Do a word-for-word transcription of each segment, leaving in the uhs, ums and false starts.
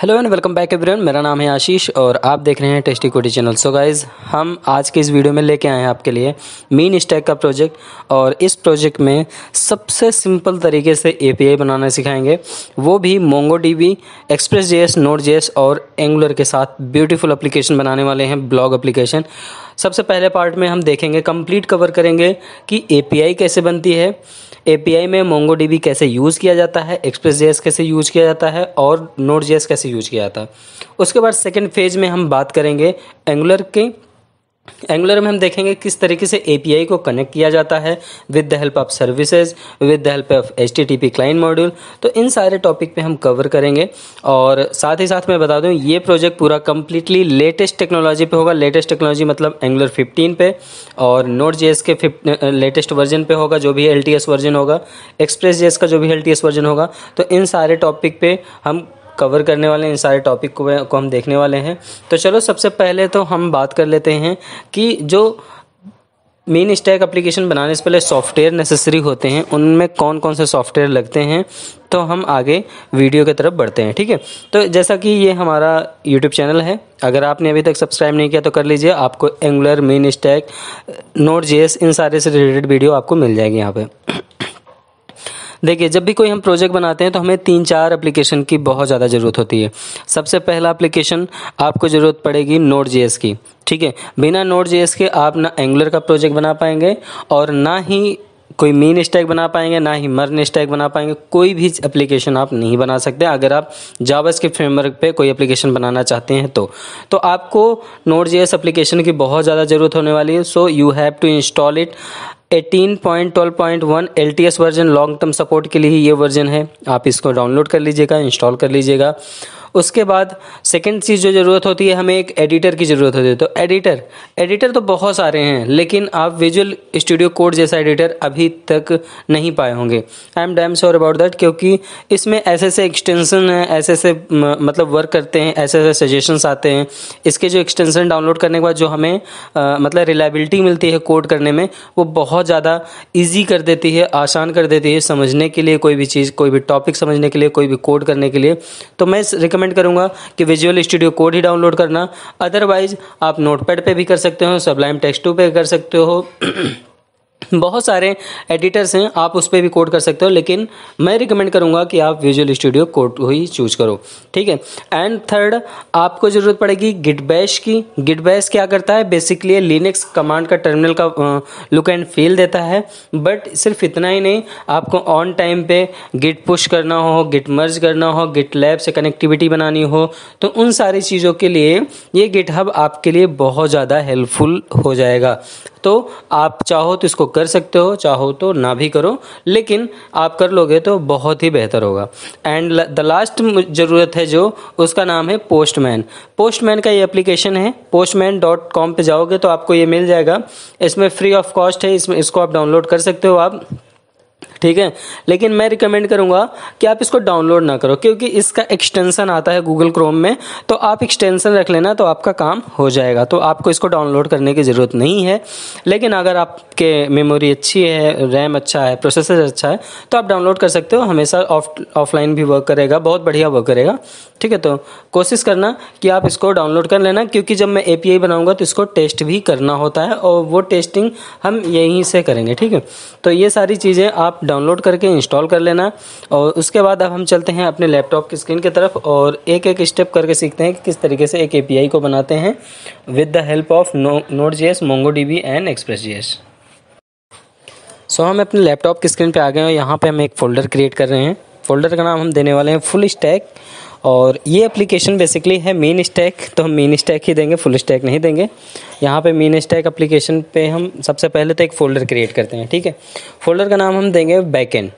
Hello and welcome back everyone. मेरा नाम है आशीष और आप देख रहे हैं टेस्टी कोडी चैनल। सो गाइज़, हम आज के इस वीडियो में लेके आए हैं आपके लिए मीन स्टैक का प्रोजेक्ट, और इस प्रोजेक्ट में सबसे सिंपल तरीके से एपीआई बनाना सिखाएंगे, वो भी MongoDB, Express JS, Node JS और एंगुलर के साथ ब्यूटीफुल एप्लीकेशन बनाने वाले हैं, ब्लॉग एप्लीकेशन। सबसे पहले पार्ट में हम देखेंगे, कंप्लीट कवर करेंगे कि एपीआई कैसे बनती है, एपीआई में मोंगोडीबी कैसे यूज़ किया जाता है, एक्सप्रेस जेएस कैसे यूज़ किया जाता है और नोड जेएस कैसे यूज़ किया जाता है। उसके बाद सेकंड फेज में हम बात करेंगे एंगुलर के। एंगुलर में हम देखेंगे किस तरीके से एपीआई को कनेक्ट किया जाता है with the help of services, with the help of HTTP client module. तो इन सारे टॉपिक पे हम कवर करेंगे, और साथ ही साथ मैं बता दूं ये प्रोजेक्ट पूरा कम्प्लीटली लेटेस्ट टेक्नोलॉजी पे होगा। लेटेस्ट टेक्नोलॉजी मतलब एंगुलर फिफ्टीन पे, और नोड जेएस के लेटेस्ट वर्जन पे होगा जो भी एलटीएस वर्जन होगा, एक्सप्रेस जेएस का जो भी एलटीएस वर्जन होगा। तो इन सारे टॉपिक पे हम कवर करने वाले हैं, इन सारे टॉपिक को, को हम देखने वाले हैं। तो चलो, सबसे पहले तो हम बात कर लेते हैं कि जो मीन स्टैक एप्लीकेशन बनाने से पहले सॉफ्टवेयर नेसेसरी होते हैं, उनमें कौन कौन से सॉफ्टवेयर लगते हैं। तो हम आगे वीडियो की तरफ बढ़ते हैं, ठीक है। तो जैसा कि ये हमारा यूट्यूब चैनल है, अगर आपने अभी तक सब्सक्राइब नहीं किया तो कर लीजिए। आपको Angular, MEAN stack, Node JS इन सारे से रिलेटेड वीडियो आपको मिल जाएगी यहाँ पर। देखिए, जब भी कोई हम प्रोजेक्ट बनाते हैं तो हमें तीन चार एप्लीकेशन की बहुत ज़्यादा ज़रूरत होती है। सबसे पहला एप्लीकेशन आपको ज़रूरत पड़ेगी नोड जेएस की, ठीक है। बिना नोड जेएस के आप ना एंगुलर का प्रोजेक्ट बना पाएंगे और ना ही कोई मीन स्टैक बना पाएंगे, ना ही मर्न स्टैक बना पाएंगे। कोई भी एप्लीकेशन आप नहीं बना सकते। अगर आप जावास्क्रिप्ट फ्रेमवर्क पे कोई एप्लीकेशन बनाना चाहते हैं तो तो आपको नोड जेएस एप्लीकेशन की बहुत ज़्यादा ज़रूरत होने वाली है। So you have to install it. अठारह पॉइंट बारह point one LTS version long term support के लिए ही ये वर्जन है, आप इसको डाउनलोड कर लीजिएगा, इंस्टॉल कर लीजिएगा। उसके बाद सेकंड चीज़ जो ज़रूरत होती है, हमें एक एडिटर की ज़रूरत होती है। तो एडिटर एडिटर तो बहुत सारे हैं, लेकिन आप विजुअल स्टूडियो कोड जैसा एडिटर अभी तक नहीं पाए होंगे। I am damn sure about that, क्योंकि इसमें ऐसे ऐसे एक्सटेंशन हैं, ऐसे ऐसे मतलब वर्क करते हैं, ऐसे ऐसे सजेशंस आते हैं। इसके जो एक्सटेंशन डाउनलोड करने के बाद जो हमें आ, मतलब रिलायबिलिटी मिलती है कोड करने में, वो बहुत ज़्यादा ईजी कर देती है, आसान कर देती है समझने के लिए कोई भी चीज़, कोई भी टॉपिक समझने के लिए, कोई भी कोड करने के लिए। तो मैं रिकमेंड करूंगा कि विजुअल स्टूडियो कोड ही डाउनलोड करना। अदरवाइज आप नोटपैड पे भी कर सकते हो, सबलाइम टेक्स्ट टू पे कर सकते हो, बहुत सारे एडिटर्स हैं, आप उस पर भी कोड कर सकते हो। लेकिन मैं रिकमेंड करूंगा कि आप विजुअल स्टूडियो कोड को ही चूज करो, ठीक है। एंड थर्ड, आपको ज़रूरत पड़ेगी गिट बैश की। गिट बैश क्या करता है, बेसिकली लिनक्स कमांड का टर्मिनल का लुक एंड फील देता है। बट सिर्फ इतना ही नहीं, आपको ऑन टाइम पे गिट पुश करना हो, गिट मर्ज करना हो, गिट लैब से कनेक्टिविटी बनानी हो, तो उन सारी चीज़ों के लिए ये गिटहब आपके लिए बहुत ज़्यादा हेल्पफुल हो जाएगा। तो आप चाहो तो इसको कर सकते हो, चाहो तो ना भी करो, लेकिन आप कर लोगे तो बहुत ही बेहतर होगा। एंड द लास्ट ज़रूरत है जो, उसका नाम है पोस्टमैन। पोस्टमैन का ये एप्लीकेशन है, पोस्टमैन डॉट कॉम पर जाओगे तो आपको ये मिल जाएगा। इसमें फ्री ऑफ कॉस्ट है, इसमें इसको आप डाउनलोड कर सकते हो आप, ठीक है। लेकिन मैं रिकमेंड करूंगा कि आप इसको डाउनलोड ना करो, क्योंकि इसका एक्सटेंशन आता है गूगल क्रोम में। तो आप एक्सटेंशन रख लेना तो आपका काम हो जाएगा, तो आपको इसको डाउनलोड करने की ज़रूरत नहीं है। लेकिन अगर आपके मेमोरी अच्छी है, रैम अच्छा है, प्रोसेसर अच्छा है, तो आप डाउनलोड कर सकते हो। हमेशा ऑफलाइन भी वर्क करेगा, बहुत बढ़िया वर्क करेगा, ठीक है। तो कोशिश करना कि आप इसको डाउनलोड कर लेना, क्योंकि जब मैं एपीआई बनाऊँगा तो इसको टेस्ट भी करना होता है, और वो टेस्टिंग हम यहीं से करेंगे, ठीक है। तो ये सारी चीज़ें आप डाउनलोड करके इंस्टॉल कर लेना। और उसके बाद अब हम चलते हैं अपने लैपटॉप की स्क्रीन की तरफ, और एक एक स्टेप करके सीखते हैं कि किस तरीके से एक एपीआई को बनाते हैं with the help of Node JS, MongoDB and Express JS. So हम अपने लैपटॉप की स्क्रीन पे आ गए हैं, यहाँ पे हम एक फ़ोल्डर क्रिएट कर रहे हैं। फ़ोल्डर का नाम हम देने वाले हैं फुल स्टैक, और ये एप्लीकेशन बेसिकली है मीन स्टैक, तो हम मीन स्टैक ही देंगे, फुल स्टैक नहीं देंगे। यहाँ पे मीन स्टैक एप्लीकेशन पे हम सबसे पहले तो एक फ़ोल्डर क्रिएट करते हैं, ठीक है। फ़ोल्डर का नाम हम देंगे बैकएंड,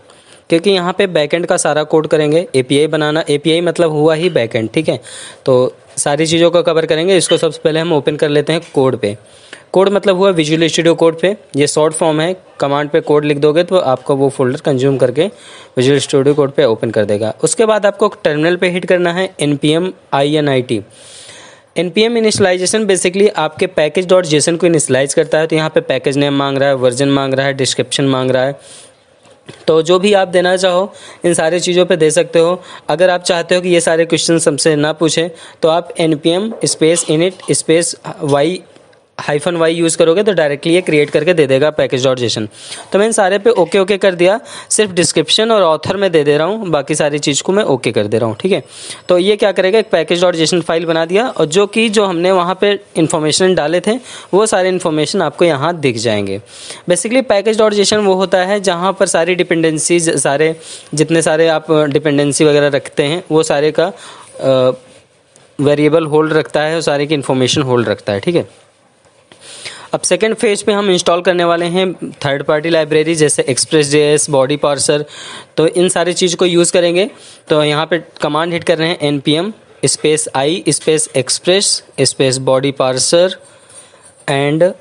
क्योंकि यहाँ पे बैकएंड का सारा कोड करेंगे। एपीआई बनाना, एपीआई मतलब हुआ ही बैकएंड, ठीक है। तो सारी चीज़ों का कवर करेंगे। इसको सबसे पहले हम ओपन कर लेते हैं कोड पे। कोड मतलब हुआ विजुअल स्टूडियो कोड पे, ये शॉर्ट फॉर्म है। कमांड पे कोड लिख दोगे तो आपको वो फोल्डर कंज्यूम करके विजुअल स्टूडियो कोड पे ओपन कर देगा। उसके बाद आपको टर्मिनल पे हिट करना है npm init। npm initialisation basically आपके पैकेज डॉट जेसन को इनिशलाइज करता है। तो यहाँ पे पैकेज नेम मांग रहा है, वर्जन मांग रहा है, डिस्क्रिप्शन मांग रहा है, तो जो भी आप देना चाहो इन सारे चीज़ों पे दे सकते हो। अगर आप चाहते हो कि ये सारे क्वेश्चन हमसे ना पूछें तो आप npm space init space Y hyphen Y use करोगे तो डायरेक्टली ये क्रिएट करके दे देगा पैकेज डॉट जेसन। तो मैं इन सारे पे ओके ओके कर दिया, सिर्फ डिस्क्रिप्शन और ऑथर में दे दे रहा हूँ, बाकी सारी चीज़ को मैं ओके कर दे रहा हूँ। ठीक है, तो ये क्या करेगा, एक पैकेज डॉट जेसन फाइल बना दिया और जो कि जो हमने वहाँ पे इन्फॉर्मेशन डाले थे वो सारे इन्फॉर्मेशन आपको यहाँ दिख जाएंगे। बेसिकली पैकेज डॉट जेसन वो होता है जहाँ पर सारी डिपेंडेंसीज, सारे जितने सारे आप डिपेंडेंसी वगैरह रखते हैं वो सारे का वेरिएबल होल्ड रखता है और सारे की इन्फॉर्मेशन होल्ड रखता है। ठीक है, अब सेकेंड फेज पे हम इंस्टॉल करने वाले हैं थर्ड पार्टी लाइब्रेरी जैसे एक्सप्रेस जेएस, बॉडी पार्सर, तो इन सारी चीज़ को यूज़ करेंगे। तो यहाँ पे कमांड हिट कर रहे हैं NPM space I space Express space body parser and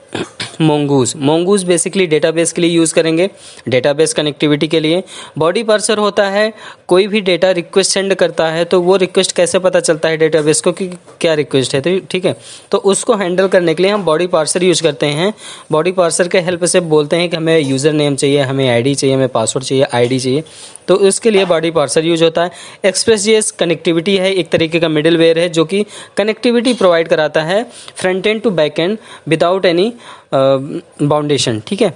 Mongoose। Mongoose basically database के लिए यूज़ करेंगे, डेटाबेस कनेक्टिविटी के लिए। बॉडी पार्सर होता है कोई भी डेटा रिक्वेस्ट सेंड करता है तो वो रिक्वेस्ट कैसे पता चलता है डेटाबेस को कि क्या रिक्वेस्ट है, तो ठीक है, तो उसको हैंडल करने के लिए हम बॉडी पार्सर यूज़ करते हैं। बॉडी पार्सर के हेल्प से बोलते हैं कि हमें यूज़र नेम चाहिए, हमें आईडी चाहिए, हमें पासवर्ड चाहिए, आईडी चाहिए, तो उसके लिए बॉडी पार्सर यूज होता है। एक्सप्रेस जेएस कनेक्टिविटी है, एक तरीके का मिडिल वेयर है जो कि कनेक्टिविटी प्रोवाइड कराता है front end to back end without any foundation. ठीक है,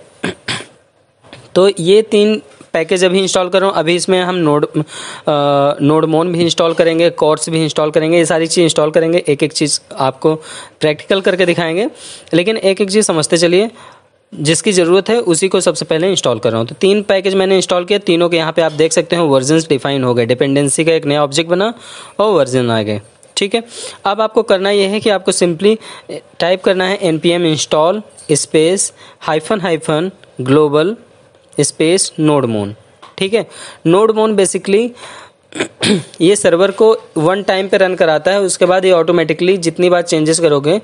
तो ये तीन पैकेज अभी इंस्टॉल कर रहा हूँ। अभी इसमें हम नोड नोड मोन भी इंस्टॉल करेंगे, कोर्स भी इंस्टॉल करेंगे, ये सारी चीज़ इंस्टॉल करेंगे। एक एक चीज़ आपको प्रैक्टिकल करके दिखाएंगे, लेकिन एक एक चीज़ समझते चलिए, जिसकी ज़रूरत है उसी को सबसे पहले इंस्टॉल कर रहा हूँ। तो तीन पैकेज मैंने इंस्टॉल किए, तीनों के यहाँ पे आप देख सकते हो वर्जन्स डिफाइन हो गए, डिपेंडेंसी का एक नया ऑब्जेक्ट बना और वर्जन आ गए। ठीक है, अब आपको करना यह है कि आपको सिंपली टाइप करना है npm install space hyphen hyphen global space nodemon. ठीक है, नोड मोन बेसिकली ये सर्वर को वन टाइम पे रन कराता है, उसके बाद ये ऑटोमेटिकली जितनी बार चेंजेस करोगे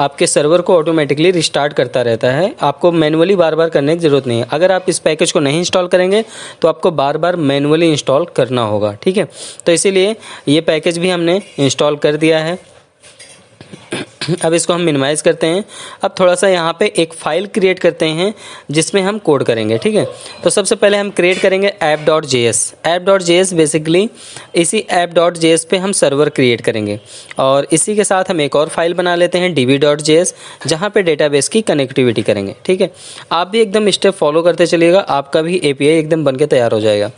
आपके सर्वर को ऑटोमेटिकली रिस्टार्ट करता रहता है, आपको मैनुअली बार बार करने की ज़रूरत नहीं है। अगर आप इस पैकेज को नहीं इंस्टॉल करेंगे तो आपको बार बार मैनुअली इंस्टॉल करना होगा। ठीक है, तो इसीलिए ये पैकेज भी हमने इंस्टॉल कर दिया है। अब इसको हम मिनिमाइज़ करते हैं। अब थोड़ा सा यहाँ पे एक फ़ाइल क्रिएट करते हैं जिसमें हम कोड करेंगे। ठीक है, तो सबसे पहले हम क्रिएट करेंगे app dot J S. App dot J S basically इसी ऐप डॉट जे एस पे हम सर्वर क्रिएट करेंगे और इसी के साथ हम एक और फाइल बना लेते हैं D B dot J S, जहाँ पर डेटाबेस की कनेक्टिविटी करेंगे। ठीक है, आप भी एकदम स्टेप फॉलो करते चलिएगा, आपका भी ए पी आई एकदम बन के तैयार हो जाएगा।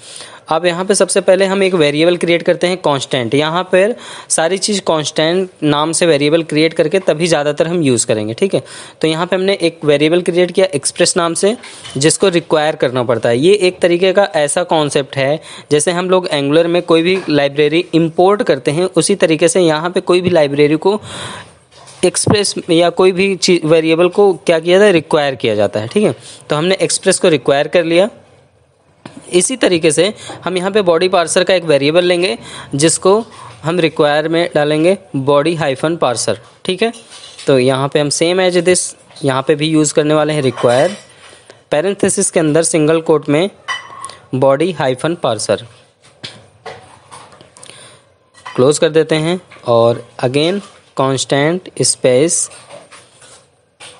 अब यहाँ पे सबसे पहले हम एक वेरिएबल क्रिएट करते हैं कांस्टेंट। यहाँ पर सारी चीज़ कांस्टेंट नाम से वेरिएबल क्रिएट करके तभी ज़्यादातर हम यूज़ करेंगे। ठीक है, तो यहाँ पे हमने एक वेरिएबल क्रिएट किया एक्सप्रेस नाम से, जिसको रिक्वायर करना पड़ता है। ये एक तरीके का ऐसा कॉन्सेप्ट है जैसे हम लोग एंगुलर में कोई भी लाइब्रेरी इम्पोर्ट करते हैं, उसी तरीके से यहाँ पर कोई भी लाइब्रेरी को एक्सप्रेस या कोई भी चीज़ वेरिएबल को क्या किया जाता है, रिक्वायर किया जाता है। ठीक है, तो हमने एक्सप्रेस को रिक्वायर कर लिया। इसी तरीके से हम यहाँ पे बॉडी पार्सर का एक वेरिएबल लेंगे जिसको हम रिक्वायर में डालेंगे बॉडी हाइफन पार्सर। ठीक है, तो यहाँ पे हम सेम एज दिस यहाँ पे भी यूज़ करने वाले हैं, रिक्वायर पैरेंथेसिस के अंदर सिंगल कोट में बॉडी हाइफन पार्सर, क्लोज कर देते हैं और अगेन कांस्टेंट स्पेस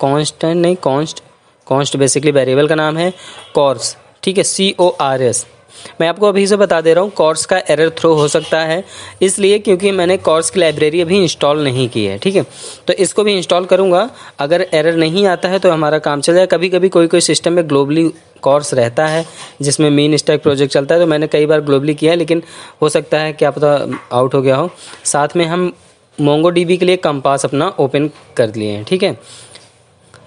कांस्टेंट नहीं कांस्ट कांस्ट बेसिकली वेरिएबल का नाम है कॉर्स। ठीक है, सी ओ आर एस। मैं आपको अभी से बता दे रहा हूँ कोर्स का एरर थ्रो हो सकता है, इसलिए क्योंकि मैंने कोर्स की लाइब्रेरी अभी इंस्टॉल नहीं की है। ठीक है, तो इसको भी इंस्टॉल करूँगा, अगर एरर नहीं आता है तो हमारा काम चल जाए। कभी कभी कोई कोई सिस्टम में ग्लोबली कोर्स रहता है जिसमें मीन स्टैक प्रोजेक्ट चलता है, तो मैंने कई बार ग्लोबली किया है, लेकिन हो सकता है क्या पता आउट हो गया हो। साथ में हम मोंगोडीबी के लिए कंपास अपना ओपन कर लिए हैं। ठीक है,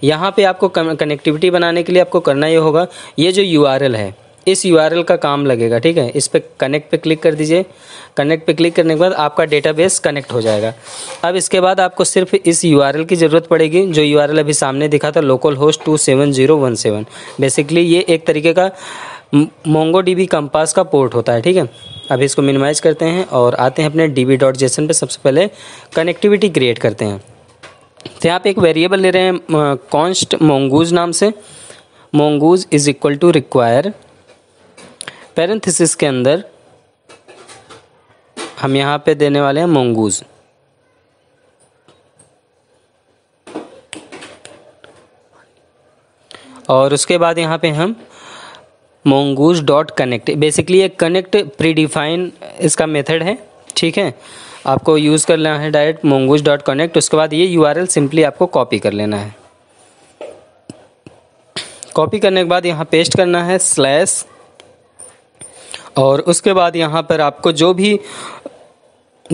यहाँ पे आपको कनेक्टिविटी बनाने के लिए आपको करना ये होगा, ये जो यू आर एल है इस यू आर एल का काम लगेगा। ठीक है, इस पे कनेक्ट पे क्लिक कर दीजिए। कनेक्ट पे क्लिक करने के बाद आपका डेटाबेस कनेक्ट हो जाएगा। अब इसके बाद आपको सिर्फ इस यू आर एल की ज़रूरत पड़ेगी, जो यू आर एल अभी सामने दिखा था local host two seven zero one seven. Basically ये एक तरीके का मोंगोडीबी कंपास का पोर्ट होता है। ठीक है, अब इसको मिनिमाइज़ करते हैं और आते हैं अपने डी बी डॉट जेसन पर। सबसे पहले कनेक्टिविटी क्रिएट करते हैं, तो यहाँ पे एक वेरिएबल ले रहे हैं कॉन्स्ट Mongoose नाम से। Mongoose is equal to require parenthesis के अंदर हम यहाँ पे देने वाले हैं Mongoose। और उसके बाद यहाँ पे हम mongoose डॉट कनेक्ट, बेसिकली एक कनेक्ट प्री डिफाइन इसका मेथड है, ठीक है। आपको यूज़ करना है डायरेक्ट mongoose डॉट कनेक्ट, उसके बाद ये यू आर एल सिंपली आपको कॉपी कर लेना है। कॉपी करने के बाद यहाँ पेस्ट करना है स्लैश, और उसके बाद यहाँ पर आपको जो भी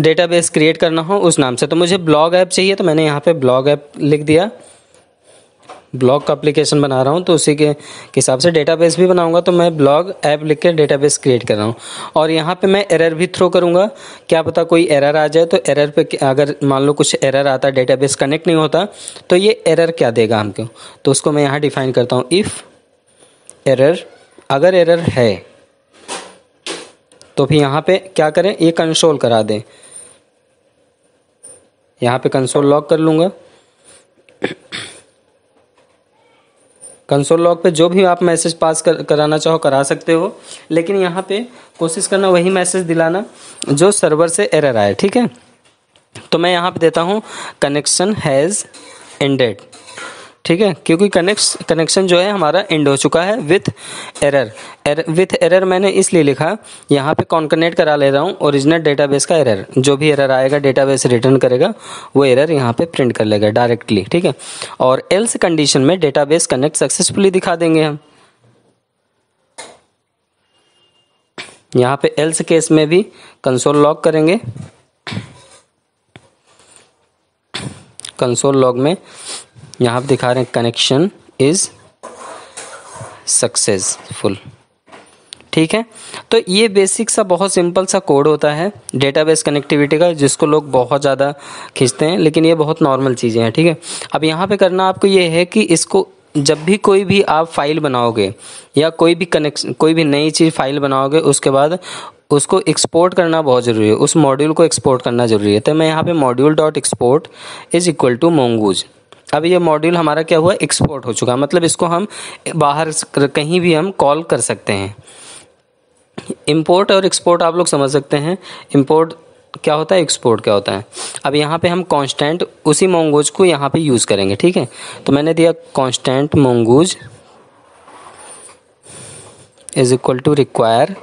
डेटाबेस क्रिएट करना हो उस नाम से। तो मुझे ब्लॉग ऐप चाहिए, तो मैंने यहाँ पे ब्लॉग ऐप लिख दिया, ब्लॉग का एप्लीकेशन बना रहा हूँ तो उसी के हिसाब से डेटाबेस भी बनाऊँगा। तो मैं ब्लॉग ऐप लिख के डेटाबेस क्रिएट कर रहा हूँ, और यहाँ पे मैं एरर भी थ्रो करूँगा, क्या पता कोई एरर आ जाए। तो एरर पे अगर मान लो कुछ एरर आता, डेटाबेस कनेक्ट नहीं होता, तो ये एरर क्या देगा हमको, तो उसको मैं यहाँ डिफाइन करता हूँ। इफ़ एरर, अगर एरर है तो फिर यहाँ पे क्या करें, ये कंसोल करा दें, यहाँ पे कंसोल लॉग कर लूँगा। कंसोल लॉग पे जो भी आप मैसेज पास कर, कराना चाहो करा सकते हो, लेकिन यहाँ पे कोशिश करना वही मैसेज दिलाना जो सर्वर से एरर आए, ठीक है। तो मैं यहाँ पे देता हूँ कनेक्शन हैज़ एंडेड, ठीक है, क्योंकि कनेक्ट कनेक्शन जो है हमारा एंड हो चुका है with error. Err with error मैंने इसलिए लिखा, यहाँ पे कॉन्कनेक्ट करा ले रहा हूँ ओरिजिनल डेटाबेस का एरर, जो भी एरर आएगा डेटाबेस रिटर्न करेगा वो एरर यहाँ पे प्रिंट कर लेगा डायरेक्टली, ठीक है। और एल्स कंडीशन में डेटाबेस कनेक्ट सक्सेसफुली दिखा देंगे हम। यहाँ पे एल्स केस में भी कंसोल लॉग करेंगे, कंसोल लॉग में यहाँ पे दिखा रहे हैं कनेक्शन इज़ सक्सेसफुल, ठीक है। तो ये बेसिक सा बहुत सिंपल सा कोड होता है डेटाबेस कनेक्टिविटी का, जिसको लोग बहुत ज़्यादा खींचते हैं, लेकिन ये बहुत नॉर्मल चीज़ें हैं, ठीक है। अब यहाँ पे करना आपको ये है कि इसको जब भी कोई भी आप फाइल बनाओगे या कोई भी कनेक्शन, कोई भी नई चीज़ फाइल बनाओगे, उसके बाद उसको एक्सपोर्ट करना बहुत ज़रूरी है, उस मॉड्यूल को एक्सपोर्ट करना ज़रूरी है। तो मैं यहाँ पर module dot export is equal to mongoose। अब ये मॉड्यूल हमारा क्या हुआ, एक्सपोर्ट हो चुका, मतलब इसको हम बाहर कहीं भी हम कॉल कर सकते हैं। इंपोर्ट और एक्सपोर्ट आप लोग समझ सकते हैं, इंपोर्ट क्या होता है, एक्सपोर्ट क्या होता है। अब यहाँ पे हम कांस्टेंट उसी mongoose को यहाँ पे यूज़ करेंगे, ठीक है। तो मैंने दिया constant mongoose is equal to require,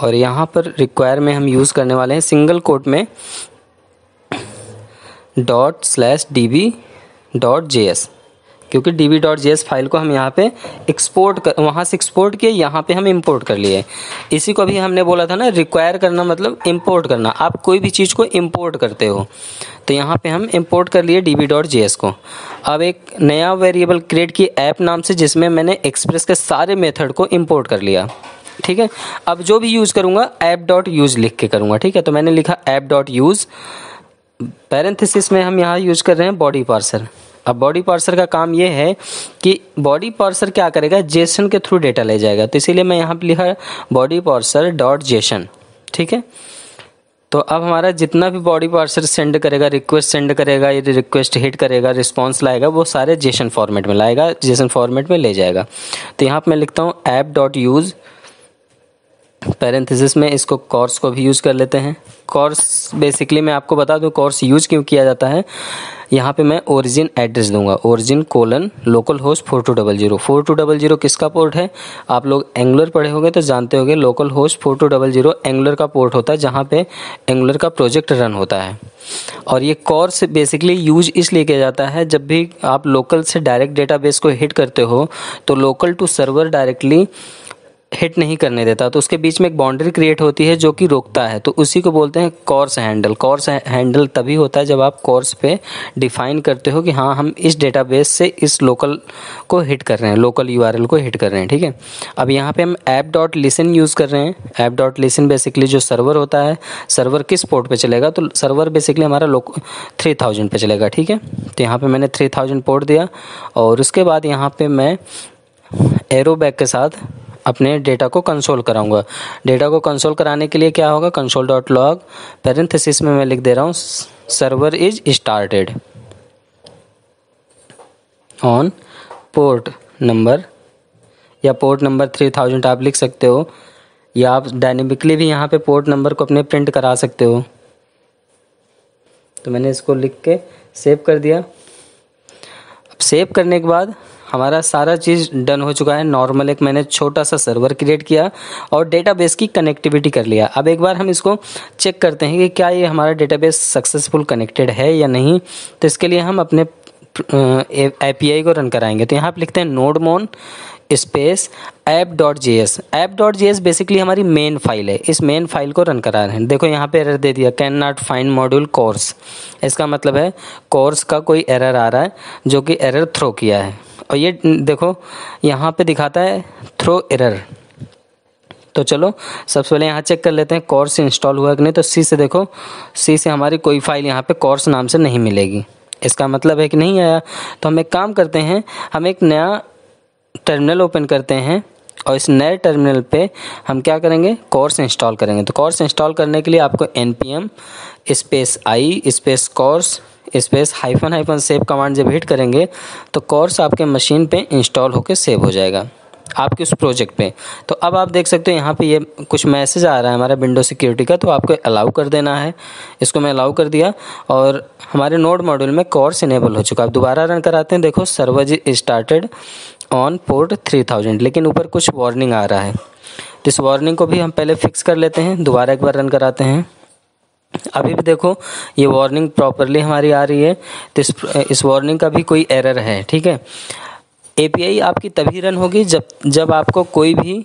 और यहाँ पर रिक्वायर में हम यूज़ करने वाले हैं सिंगल कोट में dot slash D B dot J S, क्योंकि D B dot J S file को हम यहाँ पे एक्सपोर्ट कर, वहाँ से एक्सपोर्ट किए, यहाँ पे हम इंपोर्ट कर लिए। इसी को भी हमने बोला था ना, रिक्वायर करना मतलब इंपोर्ट करना, आप कोई भी चीज़ को इंपोर्ट करते हो। तो यहाँ पे हम इंपोर्ट कर लिए D B dot J S को। अब एक नया वेरिएबल क्रिएट की ऐप नाम से, जिसमें मैंने एक्सप्रेस के सारे मेथड को इम्पोर्ट कर लिया, ठीक है। अब जो भी यूज़ करूँगा ऐप डॉट यूज़ लिख के करूँगा, ठीक है। तो मैंने लिखा ऐप डॉट यूज़, पैरेंथेसिस में हम यहाँ यूज कर रहे हैं बॉडी पार्सर। अब बॉडी पार्सर का काम ये है कि बॉडी पार्सर क्या करेगा, जेसन के थ्रू डेटा ले जाएगा, तो इसीलिए मैं यहाँ पे लिखा बॉडी पार्सर डॉट जेसन, ठीक है। तो अब हमारा जितना भी बॉडी पार्सर सेंड करेगा, रिक्वेस्ट सेंड करेगा, ये रिक्वेस्ट हिट करेगा, रिस्पॉन्स लाएगा, वो सारे जेसन फॉर्मेट में लाएगा, जेसन फॉर्मेट में ले जाएगा। तो यहाँ पर मैं लिखता हूँ ऐप डॉट यूज़, पैरेंथेसिस में इसको कोर्स को भी यूज़ कर लेते हैं। कोर्स बेसिकली मैं आपको बता दूं कोर्स यूज़ क्यों किया जाता है। यहाँ पे मैं ओरिजिन एड्रेस दूंगा, origin colon local host four two double zero. Four two double zero किसका पोर्ट है, आप लोग एंगुलर पढ़े होंगे तो जानते होंगे, local host four two double zero Angular का पोर्ट होता है, जहाँ पे एंगुलर का प्रोजेक्ट रन होता है। और ये कोर्स बेसिकली यूज इसलिए किया जाता है, जब भी आप लोकल से डायरेक्ट डेटाबेस को हिट करते हो तो local to server directly hit नहीं करने देता, तो उसके बीच में एक बाउंड्री क्रिएट होती है जो कि रोकता है, तो उसी को बोलते हैं कोर्स हैंडल। कोर्स हैंडल तभी होता है जब आप कोर्स पे डिफाइन करते हो कि हाँ, हम इस डेटाबेस से इस लोकल को हिट कर रहे हैं, लोकल यूआरएल को हिट कर रहे हैं, ठीक है। अब यहाँ पे हम ऐप डॉट लिसन यूज़ कर रहे हैं। ऐप डॉट लिसन बेसिकली जो सर्वर होता है, सर्वर किस पोर्ट पर चलेगा, तो सर्वर बेसिकली हमारा लोक थ्री थाउजेंड पर चलेगा, ठीक है। तो यहाँ पर मैंने थ्री थाउजेंड पोर्ट दिया, और उसके बाद यहाँ पर मैं एरो बैग के साथ अपने डेटा को कंसोल कराऊंगा। डेटा को कंसोल कराने के लिए क्या होगा, कंसोल डॉट लॉग, पैरेंथेसिस में मैं लिख दे रहा हूँ server is started on port number, या पोर्ट नंबर थ्री थाउजेंड आप लिख सकते हो, या आप डायनेमिकली भी यहाँ पे पोर्ट नंबर को अपने प्रिंट करा सकते हो। तो मैंने इसको लिख के सेव कर दिया। अब सेव करने के बाद हमारा सारा चीज़ डन हो चुका है। नॉर्मल एक मैंने छोटा सा सर्वर क्रिएट किया और डेटाबेस की कनेक्टिविटी कर लिया। अब एक बार हम इसको चेक करते हैं कि क्या ये हमारा डेटाबेस सक्सेसफुल कनेक्टेड है या नहीं। तो इसके लिए हम अपने एपीआई को रन कराएंगे। तो यहाँ पर लिखते हैं nodemon space app dot J S. App dot J S basically हमारी मेन फाइल है। इस मेन फाइल को रन करा रहे हैं। देखो यहाँ पे एरर दे दिया, can not find module cors. इसका मतलब है कोर्स का कोई एरर आ रहा है जो कि एरर थ्रो किया है। और ये देखो यहाँ पे दिखाता है थ्रो एरर। तो चलो सबसे पहले यहाँ चेक कर लेते हैं कोर्स इंस्टॉल हुआ कि नहीं। तो सी से देखो, सी से हमारी कोई फाइल यहाँ पर कोर्स नाम से नहीं मिलेगी। इसका मतलब है कि नहीं आया। तो हम एक काम करते हैं, हम एक नया टर्मिनल ओपन करते हैं और इस नए टर्मिनल पे हम क्या करेंगे, कोर्स इंस्टॉल करेंगे। तो कोर्स इंस्टॉल करने के लिए आपको npm स्पेस आई space cors space hyphen hyphen save command जब हिट करेंगे तो कोर्स आपके मशीन पे इंस्टॉल होकर सेव हो जाएगा आपके उस प्रोजेक्ट पे। तो अब आप देख सकते हो यहाँ पे ये कुछ मैसेज आ रहा है हमारा विंडो सिक्योरिटी का। तो आपको अलाउ कर देना है। इसको मैं अलाउ कर दिया और हमारे नोड मॉड्यूल में कोर्स इनेबल हो चुका है। अब दोबारा रन कराते हैं। देखो सर्वर जी started on port three thousand, लेकिन ऊपर कुछ वार्निंग आ रहा है। तो इस वार्निंग को भी हम पहले फिक्स कर लेते हैं। दोबारा एक बार रन कराते हैं। अभी भी देखो ये वार्निंग प्रॉपरली हमारी आ रही है। तो इस इस वार्निंग का भी कोई एरर है। ठीक है, एपीआई आपकी तभी रन होगी जब जब आपको कोई भी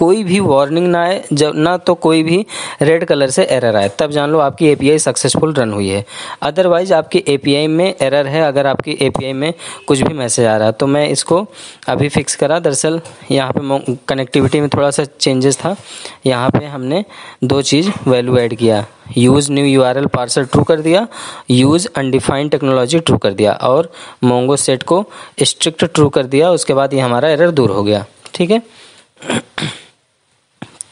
कोई भी वार्निंग ना आए, जब ना तो कोई भी रेड कलर से एरर आए, तब जान लो आपकी एपीआई सक्सेसफुल रन हुई है। अदरवाइज आपकी एपीआई में एरर है, अगर आपकी एपीआई में कुछ भी मैसेज आ रहा है। तो मैं इसको अभी फिक्स करा। दरअसल यहाँ पे कनेक्टिविटी में थोड़ा सा चेंजेस था। यहाँ पे हमने दो चीज़ वैल्यू ऐड किया, use new U R L parser true कर दिया, यूज़ अनडिफाइंड टेक्नोलॉजी ट्रू कर दिया और मोंगो सेट को स्ट्रिक्ट ट्रू कर दिया। उसके बाद ये हमारा एरर दूर हो गया। ठीक है,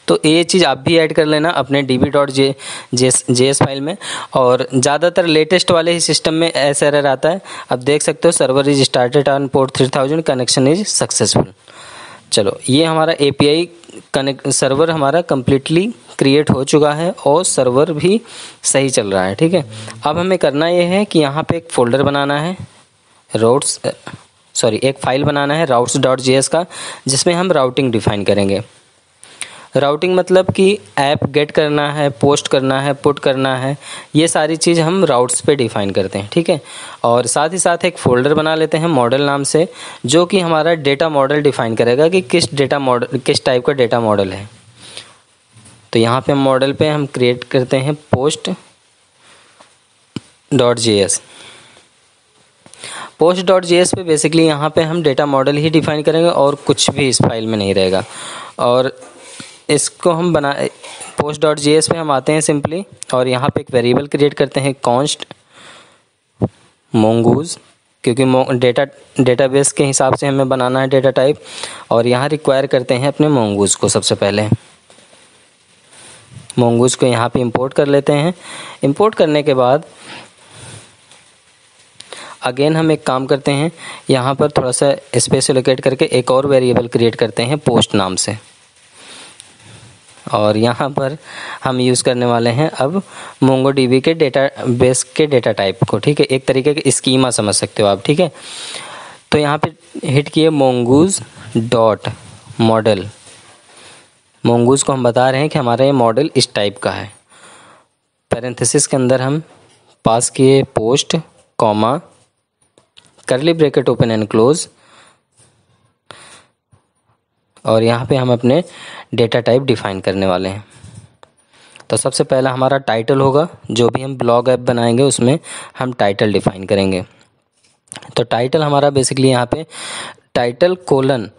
तो ये चीज़ आप भी ऐड कर लेना अपने D B dot J J S file में। और ज़्यादातर लेटेस्ट वाले ही सिस्टम में ऐसा एरर आता है। अब देख सकते हो server is started on port three thousand, connection is successful. चलो ये हमारा एपीआई कनेक्ट सर्वर हमारा कम्प्लीटली क्रिएट हो चुका है और सर्वर भी सही चल रहा है। ठीक है, अब हमें करना ये है कि यहाँ पे एक फ़ोल्डर बनाना है, रोड्स सॉरी एक फ़ाइल बनाना है राउट्स डॉट जे एस का, जिसमें हम राउटिंग डिफाइन करेंगे। राउटिंग मतलब कि ऐप गेट करना है, पोस्ट करना है, पुट करना है, ये सारी चीज़ हम राउट्स पे डिफ़ाइन करते हैं। ठीक है, और साथ ही साथ एक फ़ोल्डर बना लेते हैं मॉडल नाम से, जो कि हमारा डेटा मॉडल डिफ़ाइन करेगा कि किस डेटा मॉडल किस टाइप का डेटा मॉडल है। तो यहाँ पे मॉडल पे हम क्रिएट करते हैं post dot J S. Post dot J S पे बेसिकली यहाँ पे हम डेटा मॉडल ही डिफ़ाइन करेंगे और कुछ भी इस फाइल में नहीं रहेगा। और इसको हम बना पोस्ट डॉट जे एस पे हम आते हैं सिंपली और यहाँ पे एक वेरिएबल क्रिएट करते हैं कॉन्स्ट Mongoose, क्योंकि डेटा डेटाबेस के हिसाब से हमें बनाना है डेटा टाइप। और यहाँ रिक्वायर करते हैं अपने Mongoose को। सबसे पहले Mongoose को यहाँ पे इंपोर्ट कर लेते हैं। इंपोर्ट करने के बाद अगेन हम एक काम करते हैं, यहाँ पर थोड़ा सा स्पेस एलोकेट करके एक और वेरिएबल क्रिएट करते हैं पोस्ट नाम से। और यहाँ पर हम यूज़ करने वाले हैं अब MongoDB के डेटा बेस के डेटा टाइप को। ठीक है, एक तरीके का स्कीमा समझ सकते हो आप। ठीक है, तो यहाँ पे हिट किए Mongoose डॉट मॉडल। Mongoose को हम बता रहे हैं कि हमारा ये मॉडल इस टाइप का है। पैरेंथेसिस के अंदर हम पास किए post comma curly bracket open and close और यहाँ पे हम अपने डेटा टाइप डिफ़ाइन करने वाले हैं। तो सबसे पहला हमारा टाइटल होगा, जो भी हम ब्लॉग ऐप बनाएंगे उसमें हम टाइटल डिफ़ाइन करेंगे। तो टाइटल हमारा बेसिकली यहाँ पे टाइटल कोलन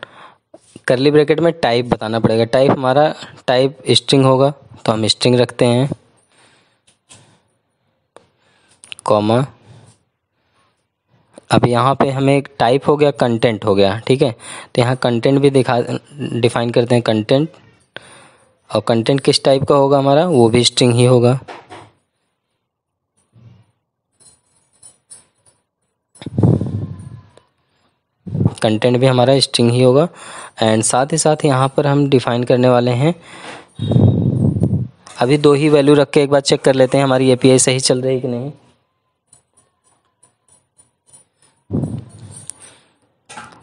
करली ब्रैकेट में टाइप बताना पड़ेगा। टाइप हमारा टाइप स्ट्रिंग होगा तो हम स्ट्रिंग रखते हैं, कॉमा। अब यहाँ पे हमें एक टाइप हो गया, कंटेंट हो गया। ठीक है, तो यहाँ कंटेंट भी दिखा डिफाइन करते हैं कंटेंट। और कंटेंट किस टाइप का होगा हमारा, वो भी स्ट्रिंग ही होगा। कंटेंट भी हमारा स्ट्रिंग ही होगा। एंड साथ ही साथ यहाँ पर हम डिफाइन करने वाले हैं, अभी दो ही वैल्यू रख के एक बार चेक कर लेते हैं हमारी एपीआई सही चल रही है कि नहीं।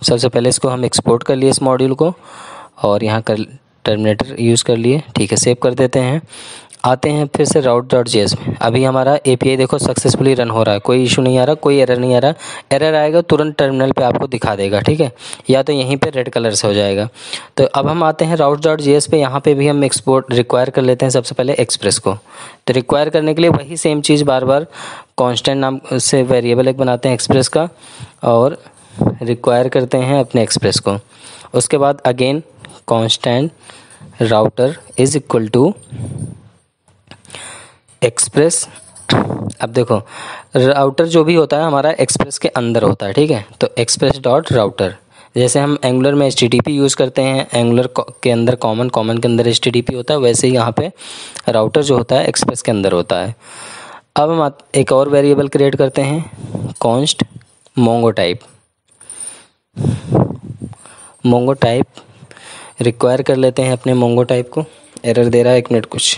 सबसे पहले इसको हम एक्सपोर्ट कर लिए इस मॉड्यूल को, और यहाँ कर टर्मिनेटर यूज़ कर लिए। ठीक है, सेव कर देते हैं। आते हैं फिर से राउट डॉट जे एस में। अभी हमारा एपीआई देखो सक्सेसफुली रन हो रहा है, कोई इशू नहीं आ रहा, कोई एरर नहीं आ रहा। एरर आएगा तुरंत टर्मिनल पे आपको दिखा देगा, ठीक है, या तो यहीं पे रेड कलर से हो जाएगा। तो अब हम आते हैं राउट डॉट जे एस पे। यहाँ पे भी हम एक्सपोर्ट रिक्वायर कर लेते हैं सबसे पहले एक्सप्रेस को। तो रिक्वायर करने के लिए वही सेम चीज़ बार बार कॉन्स्टेंट नाम से वेरिएबल एक बनाते हैं एक्सप्रेस का, और रिक्वायर करते हैं अपने एक्सप्रेस को। उसके बाद again constant router is equal to express. अब देखो राउटर जो भी होता है हमारा एक्सप्रेस के अंदर होता है, ठीक है। तो एक्सप्रेस डॉट राउटर, जैसे हम एंगुलर में H T T P use करते हैं, एंगुलर के अंदर कॉमन कॉमन के अंदर एच टी टी पी होता है, वैसे ही यहाँ पे राउटर जो होता है एक्सप्रेस के अंदर होता है। अब हम एक और वेरिएबल क्रिएट करते हैं, const mongo type. Mongo type require कर लेते हैं अपने मोंगो टाइप को। एरर दे रहा है, एक मिनट, कुछ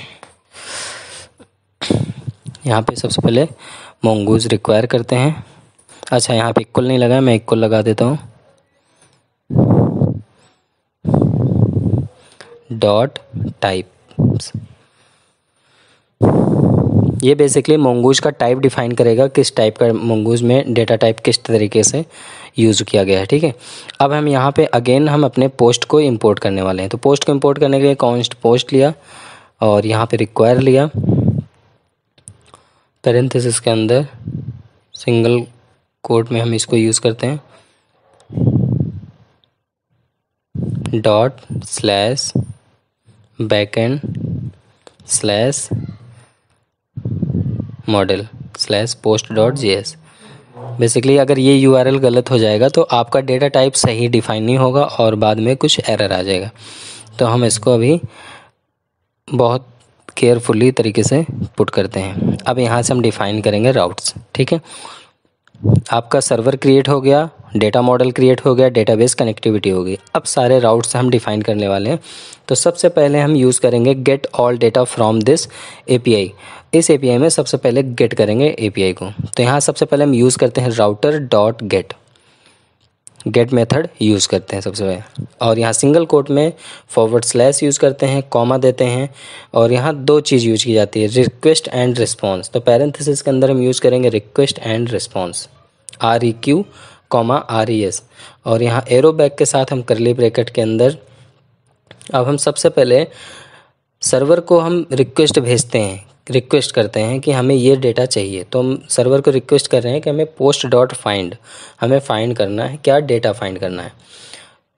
यहाँ पे सबसे पहले Mongoose रिक्वायर करते हैं। अच्छा, यहाँ पे इक्वल नहीं लगा, मैं इक्वल लगा देता हूँ। डॉट टाइप, ये बेसिकली Mongoose का टाइप डिफाइन करेगा, किस टाइप का Mongoose में डेटा टाइप किस तरीके से यूज़ किया गया है, ठीक है। अब हम यहाँ पे अगेन हम अपने पोस्ट को इंपोर्ट करने वाले हैं। तो पोस्ट को इंपोर्ट करने के लिए कॉन्स्ट पोस्ट लिया और यहाँ पे रिक्वायर लिया, पैरेंथेसिस के अंदर सिंगल कोट में हम इसको यूज़ करते हैं, dot slash backend slash model slash post dot J S. Basically अगर ये यू आर एल गलत हो जाएगा तो आपका डेटा टाइप सही डिफाइन नहीं होगा और बाद में कुछ एरर आ जाएगा। तो हम इसको अभी बहुत केयरफुली तरीके से पुट करते हैं। अब यहाँ से हम डिफ़ाइन करेंगे राउट्स, ठीक है। आपका सर्वर क्रिएट हो गया, डेटा मॉडल क्रिएट हो गया, डेटाबेस कनेक्टिविटी हो गई। अब सारे राउट्स हम डिफ़ाइन करने वाले हैं। तो सबसे पहले हम यूज़ करेंगे get all data from this API. इस एपीआई में सबसे पहले गेट करेंगे एपीआई को। तो यहाँ सबसे पहले हम यूज़ करते हैं router dot get, get method use करते हैं सबसे पहले, और यहाँ सिंगल कोट में फॉरवर्ड स्लैश यूज़ करते हैं, कॉमा देते हैं, और यहाँ दो चीज़ यूज की जाती है, रिक्वेस्ट एंड रिस्पांस। तो पैरेंथेसिस के अंदर हम यूज़ करेंगे request and response, R E Q comma R E S, और यहाँ एरो बैक के साथ हम करली ब्रैकेट के अंदर। अब हम सबसे पहले सर्वर को हम रिक्वेस्ट भेजते हैं, रिक्वेस्ट करते हैं कि हमें ये डेटा चाहिए। तो हम सर्वर को रिक्वेस्ट कर रहे हैं कि हमें पोस्ट डॉट फाइंड, हमें फ़ाइंड करना है क्या डेटा फाइंड करना है।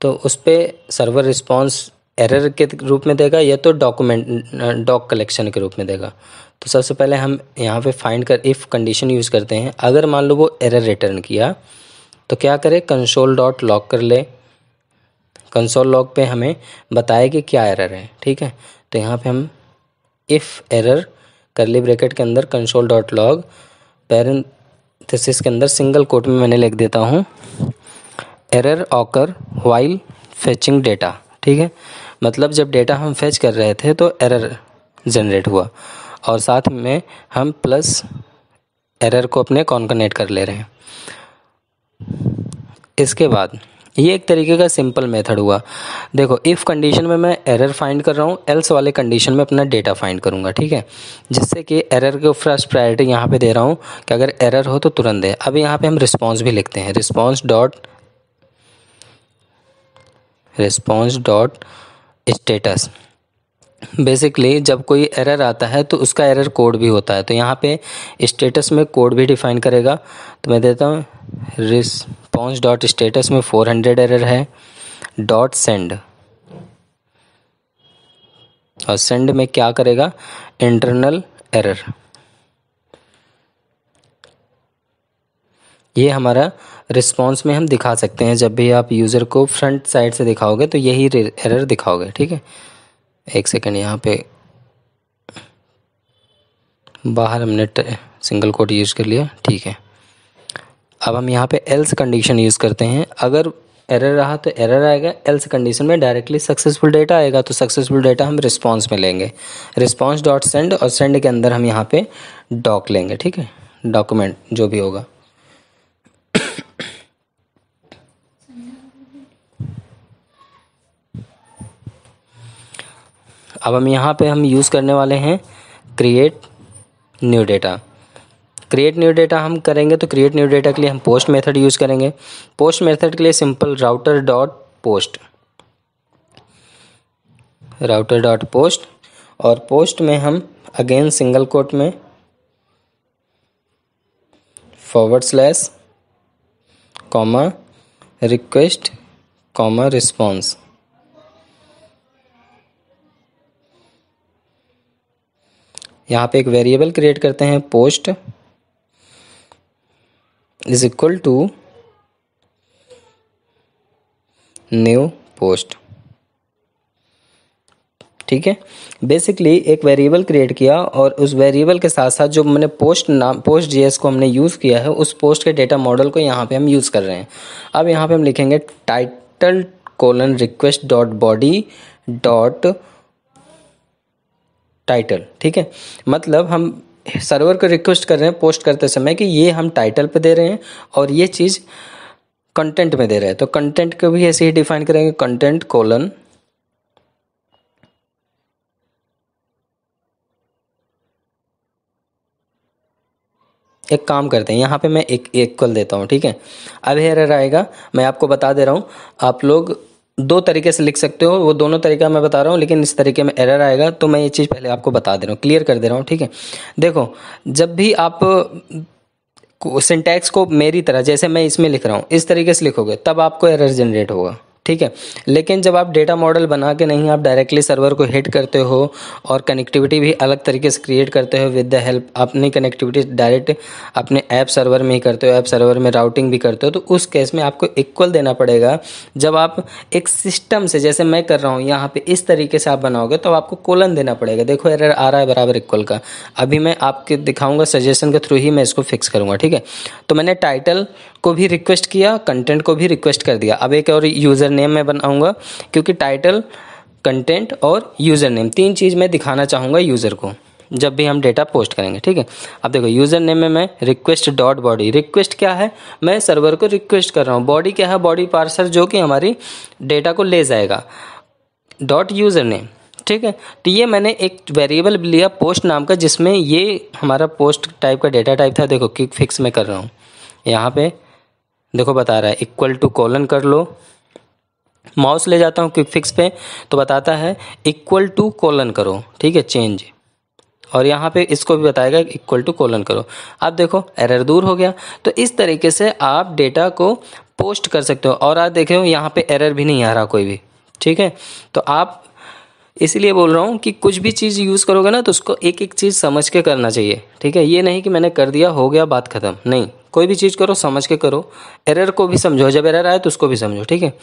तो उस पर सर्वर रिस्पांस एरर के रूप में देगा या तो डॉक्यूमेंट डॉक कलेक्शन के रूप में देगा। तो सबसे पहले हम यहाँ पे फाइंड कर इफ़ कंडीशन यूज़ करते हैं। अगर मान लो वो एरर रिटर्न किया तो क्या करें, कंसोल डॉट लॉग कर ले, कंसोल लॉग पे हमें बताए कि क्या एरर है, ठीक है। तो यहाँ पे हम इफ़ एरर करली ब्रैकेट के अंदर कंसोल डॉट लॉग पैरेंथेसिस के अंदर सिंगल कोट में मैंने लिख देता हूँ error occur while fetching data, ठीक है। मतलब जब डेटा हम फेच कर रहे थे तो एरर जनरेट हुआ, और साथ में हम प्लस एरर को अपने कॉन्कनेट कर ले रहे हैं। इसके बाद ये एक तरीके का सिंपल मेथड हुआ। देखो इफ़ कंडीशन में मैं एरर फाइंड कर रहा हूँ, एल्स वाले कंडीशन में अपना डेटा फाइंड करूँगा, ठीक है, जिससे कि एरर को फर्स्ट प्रायोरिटी यहाँ पे दे रहा हूँ कि अगर एरर हो तो तुरंत दे। अब यहाँ पे हम रिस्पांस भी लिखते हैं, response dot response dot status. Basically जब कोई एरर आता है तो उसका एरर कोड भी होता है, तो यहाँ पे स्टेटस में कोड भी डिफाइन करेगा। तो मैं देता हूँ रिस्पॉन्स डॉट स्टेटस में फोर हंड्रेड एरर है, डॉट सेंड, और सेंड में क्या करेगा इंटरनल एरर। ये हमारा रिस्पॉन्स में हम दिखा सकते हैं, जब भी आप यूज़र को फ्रंट साइड से दिखाओगे तो यही एरर दिखाओगे, ठीक है। एक सेकेंड, यहाँ पे बाहर हमने सिंगल कोट यूज़ कर लिया, ठीक है। अब हम यहाँ पे एल्स कंडीशन यूज़ करते हैं, अगर एरर रहा तो एरर आएगा, एल्स कंडीशन में डायरेक्टली सक्सेसफुल डेटा आएगा, तो सक्सेसफुल डेटा हम रिस्पांस में लेंगे, रिस्पांस डॉट सेंड, और सेंड के अंदर हम यहाँ पे डॉक लेंगे, ठीक है, डॉक्यूमेंट जो भी होगा। अब हम यहाँ पे हम यूज़ करने वाले हैं create new data. Create new data हम करेंगे तो क्रिएट न्यू डेटा के लिए हम पोस्ट मेथड यूज़ करेंगे। पोस्ट मेथड के लिए simple router dot post router dot post और पोस्ट में हम अगेन सिंगल कोट में forward slash comma request comma response. यहाँ पे एक वेरिएबल क्रिएट करते हैं post is equal to new post. ठीक है, बेसिकली एक वेरिएबल क्रिएट किया और उस वेरिएबल के साथ साथ जो मैंने पोस्ट नाम पोस्ट जीएस को हमने यूज़ किया है उस पोस्ट के डेटा मॉडल को यहाँ पे हम यूज़ कर रहे हैं। अब यहाँ पे हम लिखेंगे title colon request dot body dot title. ठीक है, मतलब हम सर्वर को रिक्वेस्ट कर रहे हैं पोस्ट करते समय कि ये हम टाइटल पे दे रहे हैं और ये चीज़ कंटेंट में दे रहे हैं। तो कंटेंट को भी ऐसे ही डिफाइन करेंगे कंटेंट कोलन एक काम करते हैं यहाँ पे मैं एक इक्वल देता हूँ। ठीक है, अब एरर आएगा, मैं आपको बता दे रहा हूँ। आप लोग दो तरीके से लिख सकते हो, वो दोनों तरीका मैं बता रहा हूँ, लेकिन इस तरीके में एरर आएगा तो मैं ये चीज़ पहले आपको बता दे रहा हूँ, क्लियर कर दे रहा हूँ। ठीक है, देखो जब भी आप सिंटैक्स को मेरी तरह जैसे मैं इसमें लिख रहा हूँ इस तरीके से लिखोगे तब आपको एरर जनरेट होगा। ठीक है, लेकिन जब आप डेटा मॉडल बना के नहीं आप डायरेक्टली सर्वर को हिट करते हो और कनेक्टिविटी भी अलग तरीके से क्रिएट करते हो विद द हेल्प, अपनी कनेक्टिविटी डायरेक्ट अपने ऐप सर्वर में ही करते हो, ऐप सर्वर में राउटिंग भी करते हो, तो उस केस में आपको इक्वल देना पड़ेगा। जब आप एक सिस्टम से जैसे मैं कर रहा हूँ यहाँ पे इस तरीके से आप बनाओगे तो आपको कोलन देना पड़ेगा। देखो एरर आ रहा है बराबर इक्वल का, अभी मैं आपके दिखाऊँगा सजेशन के थ्रू ही मैं इसको फिक्स करूँगा। ठीक है, तो मैंने टाइटल को भी रिक्वेस्ट किया, कंटेंट को भी रिक्वेस्ट कर दिया। अब एक और यूज़र नेम मैं बनाऊंगा क्योंकि टाइटल, कंटेंट और यूज़र नेम तीन चीज़ मैं दिखाना चाहूँगा यूज़र को जब भी हम डेटा पोस्ट करेंगे। ठीक है, अब देखो यूज़र नेम में मैं रिक्वेस्ट डॉट बॉडी, रिक्वेस्ट क्या है, मैं सर्वर को रिक्वेस्ट कर रहा हूँ। बॉडी क्या है, बॉडी पार्सर जो कि हमारी डेटा को ले जाएगा डॉट यूज़र नेम। ठीक है, तो ये मैंने एक वेरिएबल लिया पोस्ट नाम का जिसमें ये हमारा पोस्ट टाइप का डेटा टाइप था। देखो क्विक फिक्स मैं कर रहा हूँ, यहाँ पे देखो बता रहा है इक्वल टू कोलन कर लो। माउस ले जाता हूँ क्विक फिक्स पे तो बताता है इक्वल टू कोलन करो। ठीक है, चेंज, और यहाँ पे इसको भी बताएगा इक्वल टू कोलन करो। अब देखो एरर दूर हो गया। तो इस तरीके से आप डेटा को पोस्ट कर सकते हो और आप देखे हो यहाँ पे एरर भी नहीं आ रहा कोई भी। ठीक है, तो आप इसलिए बोल रहा हूँ कि कुछ भी चीज़ यूज़ करोगे ना तो उसको एक एक चीज़ समझ के करना चाहिए। ठीक है, ये नहीं कि मैंने कर दिया हो गया बात ख़त्म, नहीं, कोई भी चीज़ करो समझ के करो, एरर को भी समझो, जब एरर आए तो उसको भी समझो। ठीक है,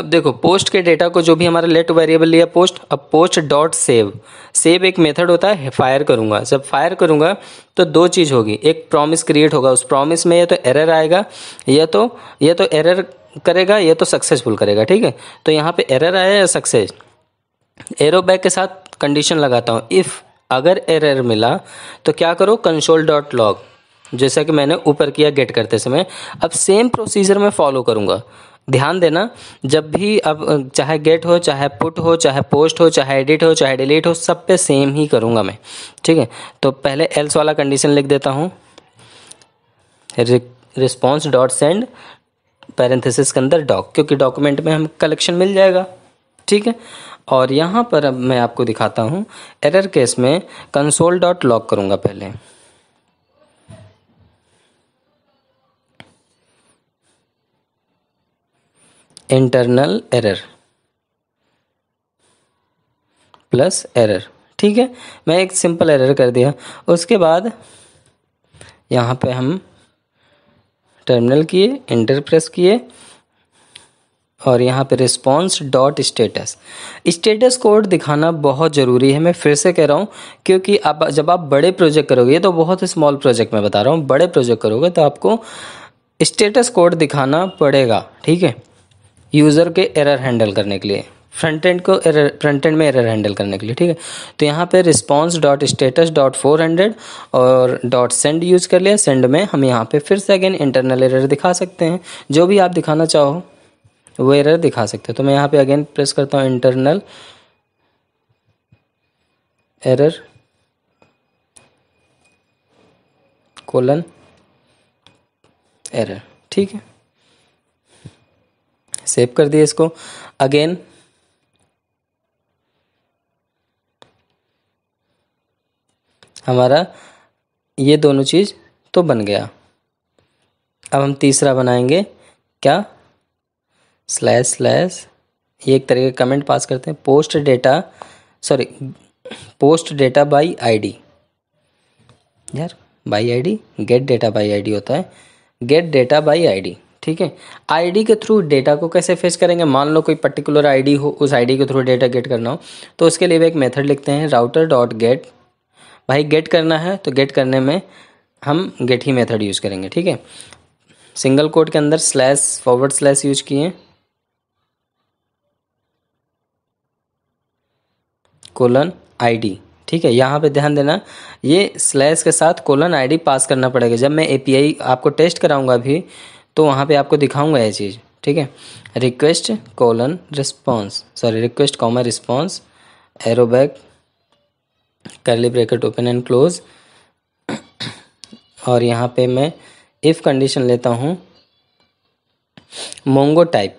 अब देखो पोस्ट के डेटा को जो भी हमारा लेट वेरिएबल लिया पोस्ट, अब पोस्ट डॉट सेव, सेव एक मेथड होता है, फायर करूँगा। जब फायर करूँगा तो दो चीज़ होगी, एक प्रॉमिस क्रिएट होगा, उस प्रॉमिस में या तो एरर आएगा या तो या तो एरर करेगा या तो सक्सेसफुल करेगा। ठीक है, तो यहाँ पे एरर आया या सक्सेस, एरो बैक के साथ कंडीशन लगाता हूँ, इफ़ अगर एरर मिला तो क्या करो कंसोल डॉट लॉग, जैसा कि मैंने ऊपर किया गेट करते समय। अब सेम प्रोसीजर मैं फॉलो करूँगा, ध्यान देना जब भी अब चाहे गेट हो चाहे पुट हो चाहे पोस्ट हो चाहे एडिट हो चाहे डिलीट हो सब पे सेम ही करूँगा मैं। ठीक है, तो पहले एल्स वाला कंडीशन लिख देता हूँ, रिस्पॉन्स डॉट सेंड पैरेंथेसिस के अंदर डॉक, क्योंकि डॉक्यूमेंट में हम कलेक्शन मिल जाएगा। ठीक है, और यहाँ पर अब मैं आपको दिखाता हूँ एरर केस में कंसोल डॉट लॉग करूँगा पहले, इंटरनल एरर प्लस एरर। ठीक है, मैं एक सिंपल एरर कर दिया। उसके बाद यहाँ पे हम टर्मिनल किए, एंटर प्रेस किए और यहाँ पे response dot status, status code दिखाना बहुत ज़रूरी है, मैं फिर से कह रहा हूँ, क्योंकि अब जब आप बड़े प्रोजेक्ट करोगे, तो बहुत स्मॉल प्रोजेक्ट में बता रहा हूँ, बड़े प्रोजेक्ट करोगे तो आपको स्टेटस कोड दिखाना पड़ेगा। ठीक है, यूज़र के एरर हैंडल करने के लिए, फ्रंट एंड को एरर, फ्रंट एंड में एरर हैंडल करने के लिए। ठीक है, तो यहाँ पे response dot status dot four hundred और डॉट सेंड यूज़ कर लिया। सेंड में हम यहाँ पे फिर से अगेन इंटरनल एरर दिखा सकते हैं, जो भी आप दिखाना चाहो वो एरर दिखा सकते हो। तो मैं यहाँ पे अगेन प्रेस करता हूँ इंटरनल एरर कोलन एरर। ठीक है, सेव कर दिए इसको। अगेन हमारा ये दोनों चीज़ तो बन गया। अब हम तीसरा बनाएंगे, क्या, स्लैश स्लैश, ये एक तरह का कमेंट पास करते हैं, post data, sorry post data by ID, यार by ID, get data by ID होता है, गेट डेटा बाय आईडी। ठीक है, आईडी के थ्रू डेटा को कैसे फेच करेंगे, मान लो कोई पर्टिकुलर आईडी हो, उस आईडी के थ्रू डेटा गेट करना हो, तो उसके लिए भी एक मेथड लिखते हैं, राउटर डॉट गेट। भाई गेट करना है तो गेट करने में हम गेट ही मेथड यूज़ करेंगे। ठीक है, सिंगल कोट के अंदर स्लैश फॉरवर्ड स्लैश यूज किए, कोलन आईडी। ठीक है, यहाँ पे ध्यान देना, ये स्लैश के साथ कोलन आईडी पास करना पड़ेगा। जब मैं एपीआई आपको टेस्ट कराऊंगा अभी, तो वहाँ पे आपको दिखाऊंगा ये चीज़। ठीक है, request colon response, sorry request comma response, arrow back, curly bracket open and close, और यहाँ पे मैं इफ़ कंडीशन लेता हूँ, मोंगो टाइप।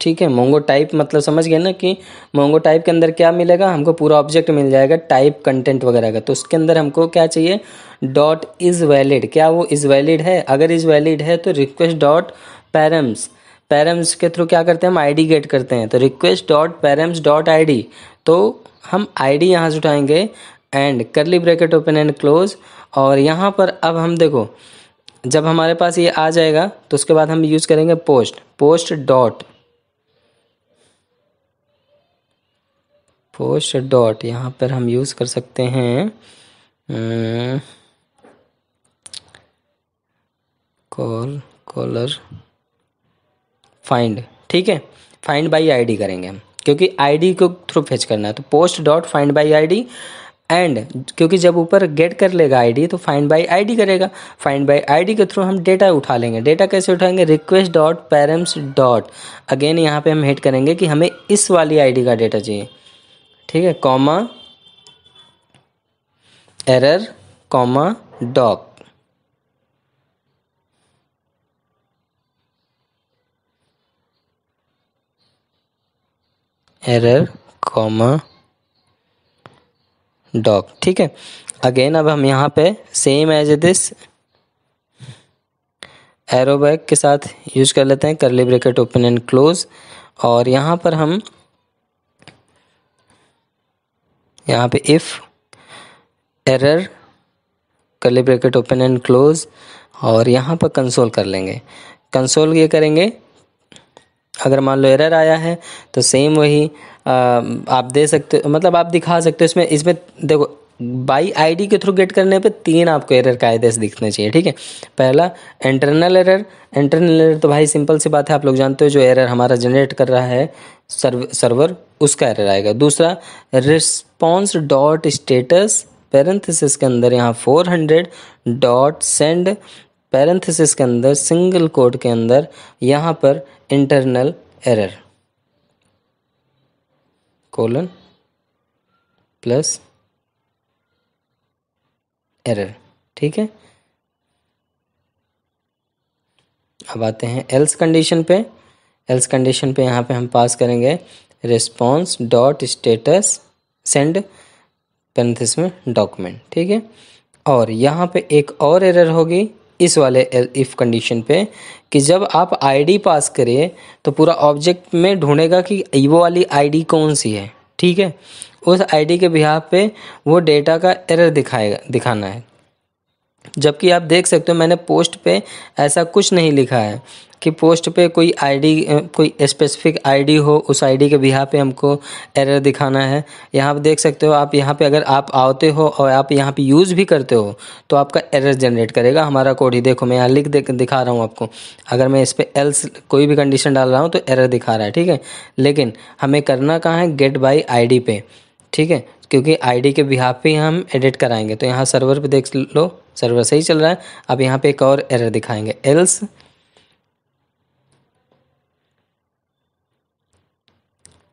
ठीक है, मोंगो टाइप मतलब समझ गए ना कि मोंगो टाइप के अंदर क्या मिलेगा हमको, पूरा ऑब्जेक्ट मिल जाएगा, टाइप कंटेंट वगैरह का। तो उसके अंदर हमको क्या चाहिए, डॉट इज़ वैलिड, क्या वो इज़ वैलिड है, अगर इज़ वैलिड है तो रिक्वेस्ट डॉट पैरम्स, पैरम्स के थ्रू क्या करते हैं हम, आईडी गेट करते हैं, तो request dot params dot ID, तो हम आईडी यहाँ से उठाएंगे, and curly bracket open and close. और यहाँ पर अब हम देखो, जब हमारे पास ये आ जाएगा तो उसके बाद हम यूज़ करेंगे post, post dot, post dot यहाँ पर हम यूज़ कर सकते हैं कॉल कॉलर फाइंड। ठीक है, फाइंड बाय आईडी करेंगे हम, क्योंकि आईडी को थ्रू फेच करना है, तो post dot find by ID, and क्योंकि जब ऊपर गेट कर लेगा आईडी तो फाइंड बाय आईडी करेगा, फाइंड बाय आईडी के थ्रू हम डेटा उठा लेंगे। डेटा कैसे उठाएंगे, request dot params dot, again यहाँ पे हम हिट करेंगे कि हमें इस वाली आईडी का डेटा चाहिए। ठीक है, comma error comma doc, error comma dog. ठीक है, अगेन अब हम यहाँ पे same as this arrow back के साथ यूज कर लेते हैं, curly bracket open and close, और यहाँ पर हम यहाँ पे if error curly bracket open and close, और यहाँ पर कंसोल कर लेंगे, कंसोल ये करेंगे, अगर मान लो एरर आया है तो सेम वही आ, आप दे सकते, मतलब आप दिखा सकते हो इसमें। इसमें देखो बाई आईडी के थ्रू गेट करने पे तीन आपको एरर कायदे से दिखने चाहिए। ठीक है, पहला इंटरनल एरर, इंटरनल एरर तो भाई सिंपल सी बात है, आप लोग जानते हो, जो एरर हमारा जनरेट कर रहा है सर्व सर्वर उसका एरर आएगा। दूसरा रिस्पॉन्स डॉट स्टेटस पैरेंथेसिस के अंदर यहाँ four hundred dot send parenthesis के अंदर सिंगल कोट के अंदर यहाँ पर internal error colon plus error. ठीक है, अब आते हैं एल्स कंडीशन पे। एल्स कंडीशन पे यहाँ पे हम पास करेंगे response dot status send parenthesis में डॉक्यूमेंट। ठीक है, और यहाँ पे एक और एरर होगी इस वाले इफ़ कंडीशन पे, कि जब आप आईडी पास करिए तो पूरा ऑब्जेक्ट में ढूंढेगा कि वो वाली आईडी कौन सी है। ठीक है, उस आईडी के बिहाफ पे वो डेटा का एरर दिखाएगा, दिखाना है, जबकि आप देख सकते हो मैंने पोस्ट पे ऐसा कुछ नहीं लिखा है कि पोस्ट पे कोई आईडी, कोई स्पेसिफिक आईडी हो, उस आईडी के बिहा पे हमको एरर दिखाना है। यहाँ पे देख सकते हो आप, यहाँ पे अगर आप आते हो और आप यहाँ पे यूज़ भी करते हो तो आपका एरर जनरेट करेगा हमारा कोड ही। देखो मैं यहाँ लिख दिखा रहा हूँ आपको, अगर मैं इस पर एल्स कोई भी कंडीशन डाल रहा हूँ तो एरर दिखा रहा है। ठीक है, लेकिन हमें करना कहाँ है, गेट बाई आईडी पे। ठीक है, क्योंकि आईडी के बिहा पे हम एडिट कराएंगे, तो यहाँ सर्वर पे देख लो, सर्वर सही चल रहा है। अब यहाँ पे एक और एरर दिखाएंगे, else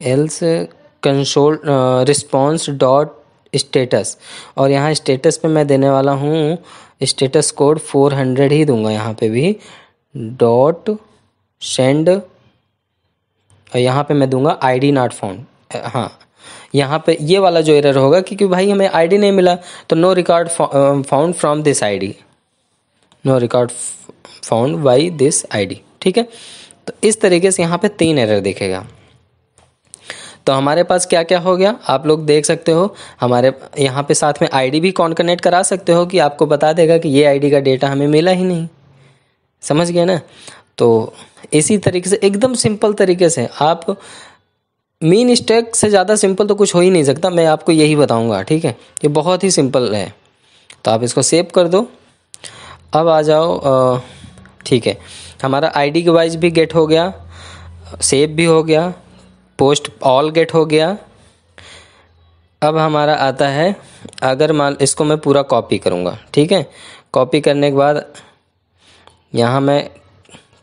else console response dot status, और यहाँ स्टेटस पे मैं देने वाला हूँ स्टेटस कोड चार सौ ही दूंगा यहाँ पे भी, डॉट सेंड, और यहाँ पे मैं दूंगा आईडी नॉट फाउंड। हाँ, यहाँ पे ये वाला जो एरर होगा क्योंकि भाई हमें आईडी नहीं मिला, तो no record found from this ID, no record found by this ID. ठीक है, तो इस तरीके से यहाँ पे तीन एरर दिखेगा। तो हमारे पास क्या क्या हो गया आप लोग देख सकते हो। हमारे यहाँ पे साथ में आईडी भी कॉन्कनेक्ट करा सकते हो कि आपको बता देगा कि ये आईडी का डेटा हमें मिला ही नहीं। समझ गए ना? तो इसी तरीके से एकदम सिंपल तरीके से आप, मीन स्टैक से ज़्यादा सिंपल तो कुछ हो ही नहीं सकता, मैं आपको यही बताऊंगा। ठीक है, ये बहुत ही सिंपल है, तो आप इसको सेव कर दो। अब आ जाओ, ठीक है, हमारा आईडी के वाइज भी गेट हो गया, सेव भी हो गया, पोस्ट ऑल गेट हो गया। अब हमारा आता है, अगर मान इसको मैं पूरा कॉपी करूँगा, ठीक है, कॉपी करने के बाद यहाँ मैं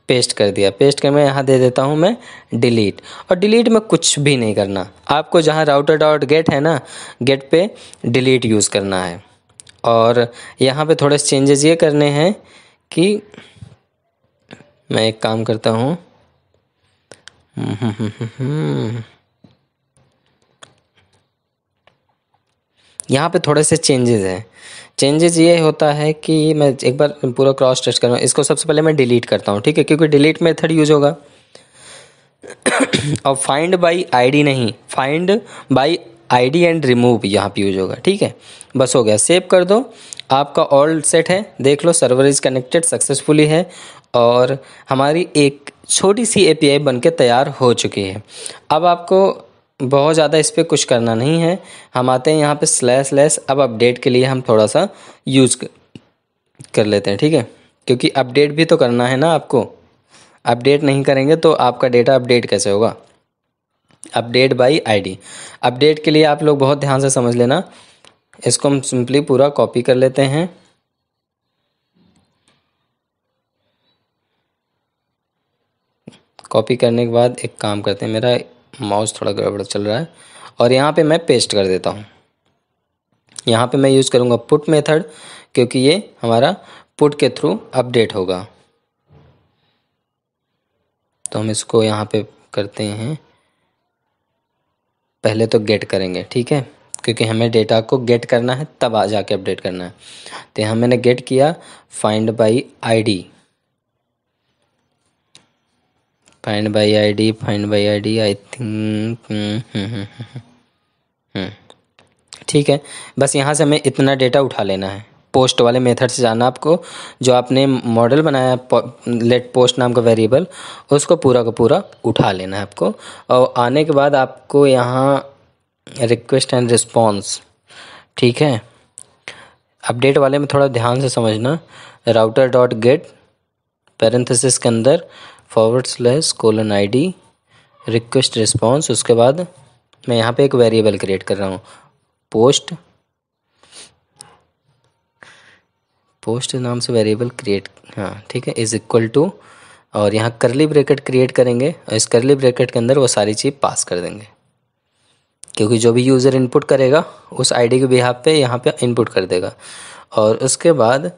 पेस्ट कर दिया, पेस्ट कर मैं यहाँ दे देता हूँ मैं डिलीट, और डिलीट में कुछ भी नहीं करना आपको, जहाँ राउटर डॉट गेट है ना, गेट पे डिलीट यूज़ करना है। और यहाँ पे थोड़े चेंजेस ये करने हैं कि मैं एक काम करता हूँ, यहाँ पे थोड़े से चेंजेस हैं। चेंजेस ये होता है कि मैं एक बार पूरा क्रॉस टेस्ट कर रहा हूँ, इसको सबसे पहले मैं डिलीट करता हूँ, ठीक है, क्योंकि डिलीट मेथड यूज होगा। और फाइंड बाय आईडी नहीं, find by ID and remove यहाँ पे यूज होगा। ठीक है, बस हो गया, सेव कर दो, आपका ऑल सेट है। देख लो, सर्वर इज कनेक्टेड सक्सेसफुली है, और हमारी एक छोटी सी एपीआई बनके तैयार हो चुकी है। अब आपको बहुत ज़्यादा इस पर कुछ करना नहीं है। हम आते हैं यहाँ पे स्लैश स्लैश, अब अपडेट के लिए हम थोड़ा सा यूज़ कर लेते हैं, ठीक है, क्योंकि अपडेट भी तो करना है ना आपको। अपडेट नहीं करेंगे तो आपका डेटा अपडेट कैसे होगा? Update bye ID. अपडेट के लिए आप लोग बहुत ध्यान से समझ लेना, इसको हम सिंपली पूरा कॉपी कर लेते हैं। कॉपी करने के बाद एक काम करते हैं, मेरा माउस थोड़ा गड़बड़ चल रहा है, और यहाँ पे मैं पेस्ट कर देता हूँ। यहाँ पे मैं यूज़ करूँगा पुट मेथड, क्योंकि ये हमारा पुट के थ्रू अपडेट होगा। तो हम इसको यहाँ पे करते हैं, पहले तो गेट करेंगे, ठीक है, क्योंकि हमें डेटा को गेट करना है तब आ जाके अपडेट करना है। तो यहाँ मैंने गेट किया, find by ID, find by ID, find by ID, I think, ठीक है, बस यहाँ से हमें इतना डेटा उठा लेना है। पोस्ट वाले मेथड से जाना आपको, जो आपने मॉडल बनाया लेट पोस्ट नाम का वेरिएबल, उसको पूरा का पूरा उठा लेना है आपको। और आने के बाद आपको यहाँ रिक्वेस्ट एंड रिस्पॉन्स, ठीक है, अपडेट वाले में थोड़ा ध्यान से समझना, राउटर डॉट गेट पैरेंथेसिस के अंदर forward slash colon ID request response, उसके बाद मैं यहाँ पे एक वेरिएबल क्रिएट कर रहा हूँ, पोस्ट, पोस्ट नाम से वेरिएबल क्रिएट, हाँ ठीक है, इज इक्वल टू, और यहाँ करली ब्रैकेट क्रिएट करेंगे, और इस करली ब्रैकेट के अंदर वो सारी चीज़ पास कर देंगे, क्योंकि जो भी यूज़र इनपुट करेगा उस आईडी के बिहाफ पे यहाँ पे इनपुट कर देगा। और उसके बाद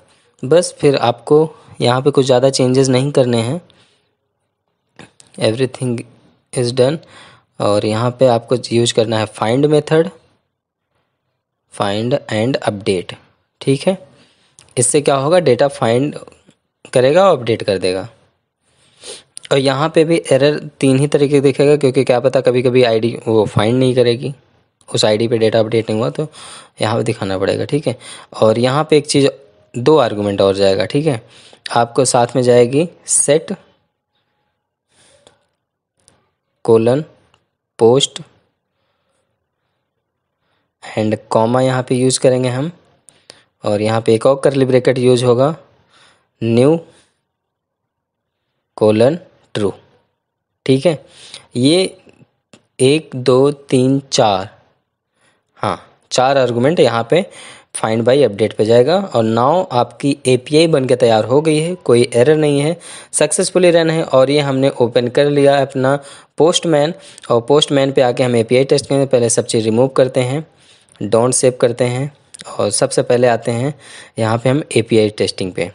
बस फिर आपको यहाँ पे कुछ ज़्यादा चेंजेस नहीं करने हैं, एवरीथिंग इज़ डन। और यहाँ पे आपको यूज करना है find method, find and update, ठीक है, इससे क्या होगा, डेटा फाइंड करेगा और अपडेट कर देगा। और यहाँ पे भी एरर तीन ही तरीके दिखेगा, क्योंकि क्या पता कभी कभी आईडी वो फाइंड नहीं करेगी, उस आईडी पे डेटा अपडेट नहीं हुआ, तो यहाँ पे दिखाना पड़ेगा, ठीक है। और यहाँ पे एक चीज़, दो आर्गूमेंट और जाएगा, ठीक है, आपको साथ में जाएगी set colon post and comma, यहाँ पे यूज़ करेंगे हम, और यहाँ पे एक और करली ब्रैकेट यूज होगा, न्यू कोलन ट्रू, ठीक है। ये एक दो तीन चार, हाँ चार आर्गूमेंट यहाँ पे फाइंड बाई अपडेट पे जाएगा। और नाउ आपकी एपीआई बनके तैयार हो गई है, कोई एरर नहीं है, सक्सेसफुली रन है, और ये हमने ओपन कर लिया है अपना पोस्टमैन। और पोस्टमैन पे आके हम एपीआई टेस्ट करेंगे, पहले सब चीज़ रिमूव करते हैं, डॉट सेव करते हैं और सबसे पहले आते हैं यहाँ पे हम एपीआई टेस्टिंग पे।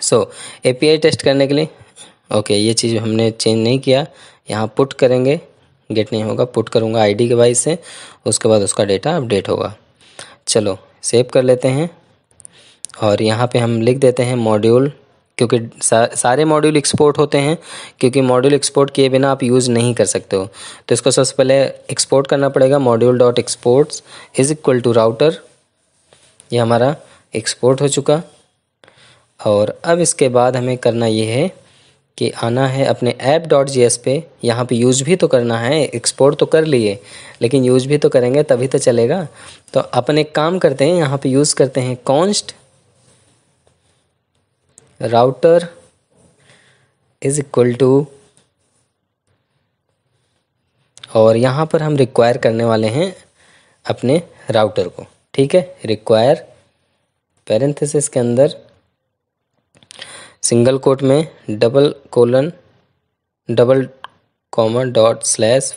सो एपीआई टेस्ट करने के लिए ओके ये चीज़ हमने चेंज नहीं किया, यहाँ पुट करेंगे, गेट नहीं होगा, पुट करूँगा आईडी के वाइज से, उसके बाद उसका डेटा अपडेट होगा। चलो सेव कर लेते हैं और यहाँ पे हम लिख देते हैं मॉड्यूल, क्योंकि सा, सारे मॉड्यूल एक्सपोर्ट होते हैं, क्योंकि मॉड्यूल एक्सपोर्ट किए बिना आप यूज़ नहीं कर सकते हो। तो इसको सबसे पहले एक्सपोर्ट करना पड़ेगा, module dot exports is equal to router. ये हमारा एक्सपोर्ट हो चुका और अब इसके बाद हमें करना ये है कि आना है अपने ऐप डॉट जी एस पे, यहाँ पर यूज़ भी तो करना है, एक्सपोर्ट तो कर लिए लेकिन यूज़ भी तो करेंगे तभी तो चलेगा। तो अपन एक काम करते हैं, यहाँ पर यूज़ करते हैं const router is equal to और यहाँ पर हम रिक्वायर करने वाले हैं अपने राउटर को, ठीक है। रिक्वायर पैरेंथेसिस के अंदर सिंगल कोट में double colon double comma dot slash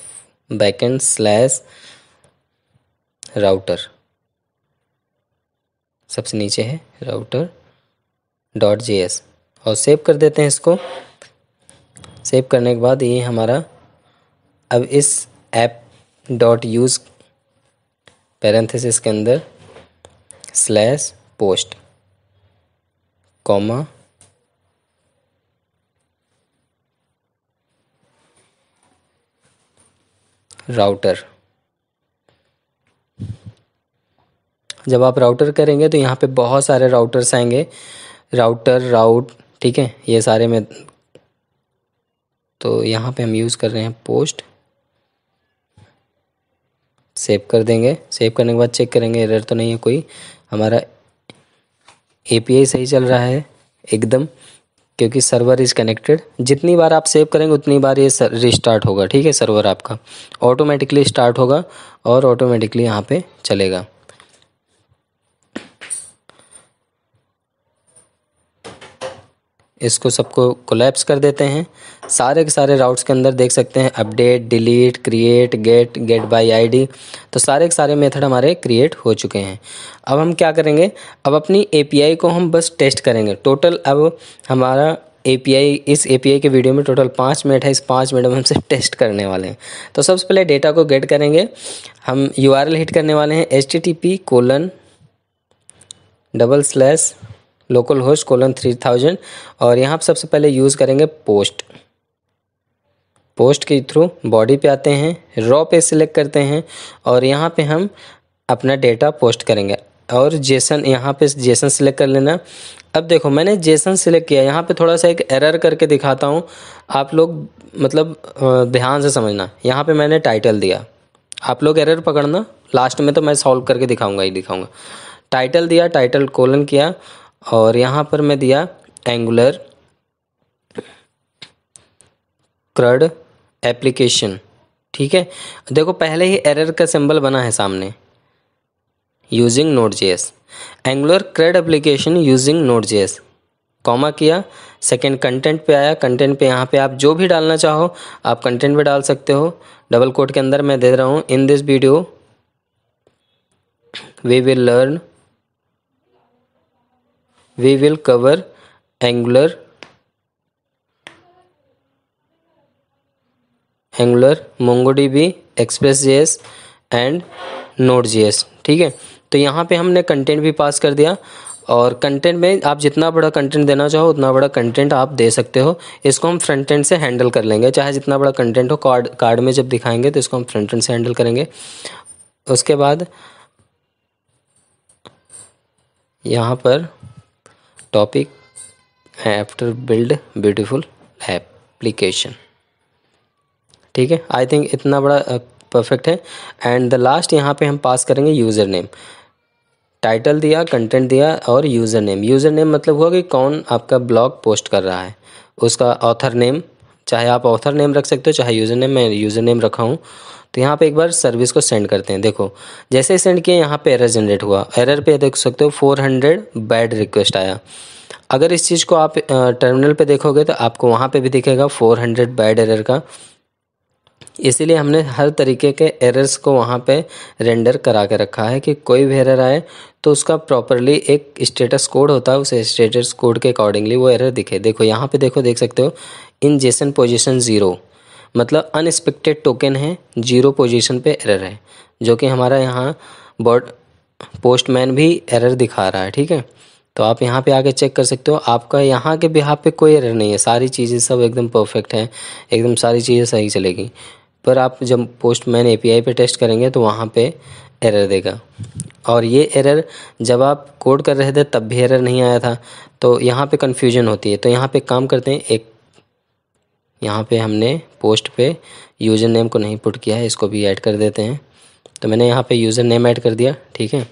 backend slash router, सबसे नीचे है राउटर डॉट जी एस और सेव कर देते हैं इसको। सेव करने के बाद ये हमारा अब इस ऐप डॉट यूज़ पैरेंथेसिस के अंदर स्लैश पोस्ट कॉमा राउटर। जब आप राउटर करेंगे तो यहाँ पे बहुत सारे राउटर्स आएंगे, राउटर राउट, ठीक है, ये सारे में। तो यहाँ पे हम यूज़ कर रहे हैं पोस्ट, सेव कर देंगे। सेव करने के बाद चेक करेंगे एरर तो नहीं है कोई, हमारा एपीआई सही चल रहा है एकदम, क्योंकि सर्वर इज़ कनेक्टेड। जितनी बार आप सेव करेंगे उतनी बार ये रिस्टार्ट होगा, ठीक है, सर्वर आपका ऑटोमेटिकली स्टार्ट होगा और ऑटोमेटिकली यहाँ पे चलेगा। इसको सबको कोलैप्स कर देते हैं, सारे के सारे राउट्स के अंदर देख सकते हैं update delete create get get by ID, तो सारे के सारे मेथड हमारे क्रिएट हो चुके हैं। अब हम क्या करेंगे, अब अपनी एपीआई को हम बस टेस्ट करेंगे। टोटल अब हमारा एपीआई, इस एपीआई के वीडियो में टोटल पाँच मिनट है, इस पाँच मिनट में हम सिर्फ टेस्ट करने वाले हैं। तो सबसे पहले डेटा को गेट करेंगे, हम यू आर एल हिट करने वाले हैं H T T P colon double slash local host colon three thousand और यहाँ पर सबसे पहले यूज़ करेंगे पोस्ट। पोस्ट के थ्रू बॉडी पे आते हैं, रॉ पे सिलेक्ट करते हैं और यहाँ पे हम अपना डेटा पोस्ट करेंगे और जेसन, यहाँ पे जेसन सिलेक्ट कर लेना। अब देखो मैंने जेसन सिलेक्ट किया, यहाँ पे थोड़ा सा एक एरर करके दिखाता हूँ, आप लोग मतलब ध्यान से समझना। यहाँ पे मैंने टाइटल दिया, आप लोग एरर पकड़ना, लास्ट में तो मैं सॉल्व करके दिखाऊँगा ही दिखाऊँगा। टाइटल दिया, टाइटल कोलन किया और यहाँ पर मैं दिया एंगुलर क्रड एप्लीकेशन, ठीक है। देखो पहले ही एरर का सिंबल बना है सामने, using node J S angular CRUD application using node J S, comma किया, सेकेंड कंटेंट पे आया। कंटेंट पे यहाँ पे आप जो भी डालना चाहो आप कंटेंट पे डाल सकते हो। डबल कोट के अंदर मैं दे रहा हूँ in this video we will learn We will cover Angular Angular MongoDB Express.js and Node.js, ठीक है। तो यहाँ पे हमने कंटेंट भी पास कर दिया और कंटेंट में आप जितना बड़ा कंटेंट देना चाहो उतना बड़ा कंटेंट आप दे सकते हो। इसको हम फ्रंट एंड से हैंडल कर लेंगे, चाहे जितना बड़ा कंटेंट हो। कार्ड कार्ड में जब दिखाएंगे तो इसको हम फ्रंट एंड से हैंडल करेंगे। उसके बाद यहाँ पर टॉपिक है आफ्टर बिल्ड ब्यूटीफुल एप्लीकेशन, ठीक है। आई थिंक इतना बड़ा परफेक्ट है। एंड द लास्ट यहाँ पे हम पास करेंगे यूज़र नेम, टाइटल दिया, कंटेंट दिया और यूज़र नेम। यूज़र नेम मतलब हुआ कि कौन आपका ब्लॉग पोस्ट कर रहा है, उसका ऑथर नेम, चाहे आप ऑथर नेम रख सकते हो चाहे यूज़र नेम, मैं यूज़र नेम रखा हूँ। तो यहाँ पे एक बार सर्विस को सेंड करते हैं। देखो जैसे ही सेंड किया यहाँ पे एरर जनरेट हुआ, एरर पे देख सकते हो फोर हंड्रेड बैड रिक्वेस्ट आया। अगर इस चीज़ को आप टर्मिनल पे देखोगे तो आपको वहाँ पे भी दिखेगा फोर हंड्रेड बैड एरर का। इसीलिए हमने हर तरीके के एरर्स को वहाँ पे रेंडर करा के रखा है कि कोई भी एरर आए तो उसका प्रॉपरली एक स्टेटस कोड होता है, उस स्टेटस कोड के अकॉर्डिंगली वो एरर दिखे। देखो यहाँ पे देखो देख सकते हो इन जेसन पोजीशन ज़ीरो मतलब अनएक्सपेक्टेड टोकन है, जीरो पोजीशन पे एरर है, जो कि हमारा यहाँ बॉट पोस्टमैन भी एरर दिखा रहा है। ठीक है, तो आप यहाँ पे आके चेक कर सकते हो, आपका यहाँ के बिहाव पे कोई एरर नहीं है, सारी चीज़ें सब एकदम परफेक्ट हैं, एकदम सारी चीज़ें सही चलेगी। पर आप जब पोस्टमैन एपीआई पे टेस्ट करेंगे तो वहाँ पे एरर देगा, और ये एरर जब आप कोड कर रहे थे तब भी एरर नहीं आया था, तो यहाँ पे कन्फ्यूजन होती है। तो यहाँ पे काम करते हैं, एक यहाँ पे हमने पोस्ट पे यूज़र नेम को नहीं पुट किया है, इसको भी ऐड कर देते हैं। तो मैंने यहाँ पे यूज़र नेम ऐड कर दिया, ठीक है,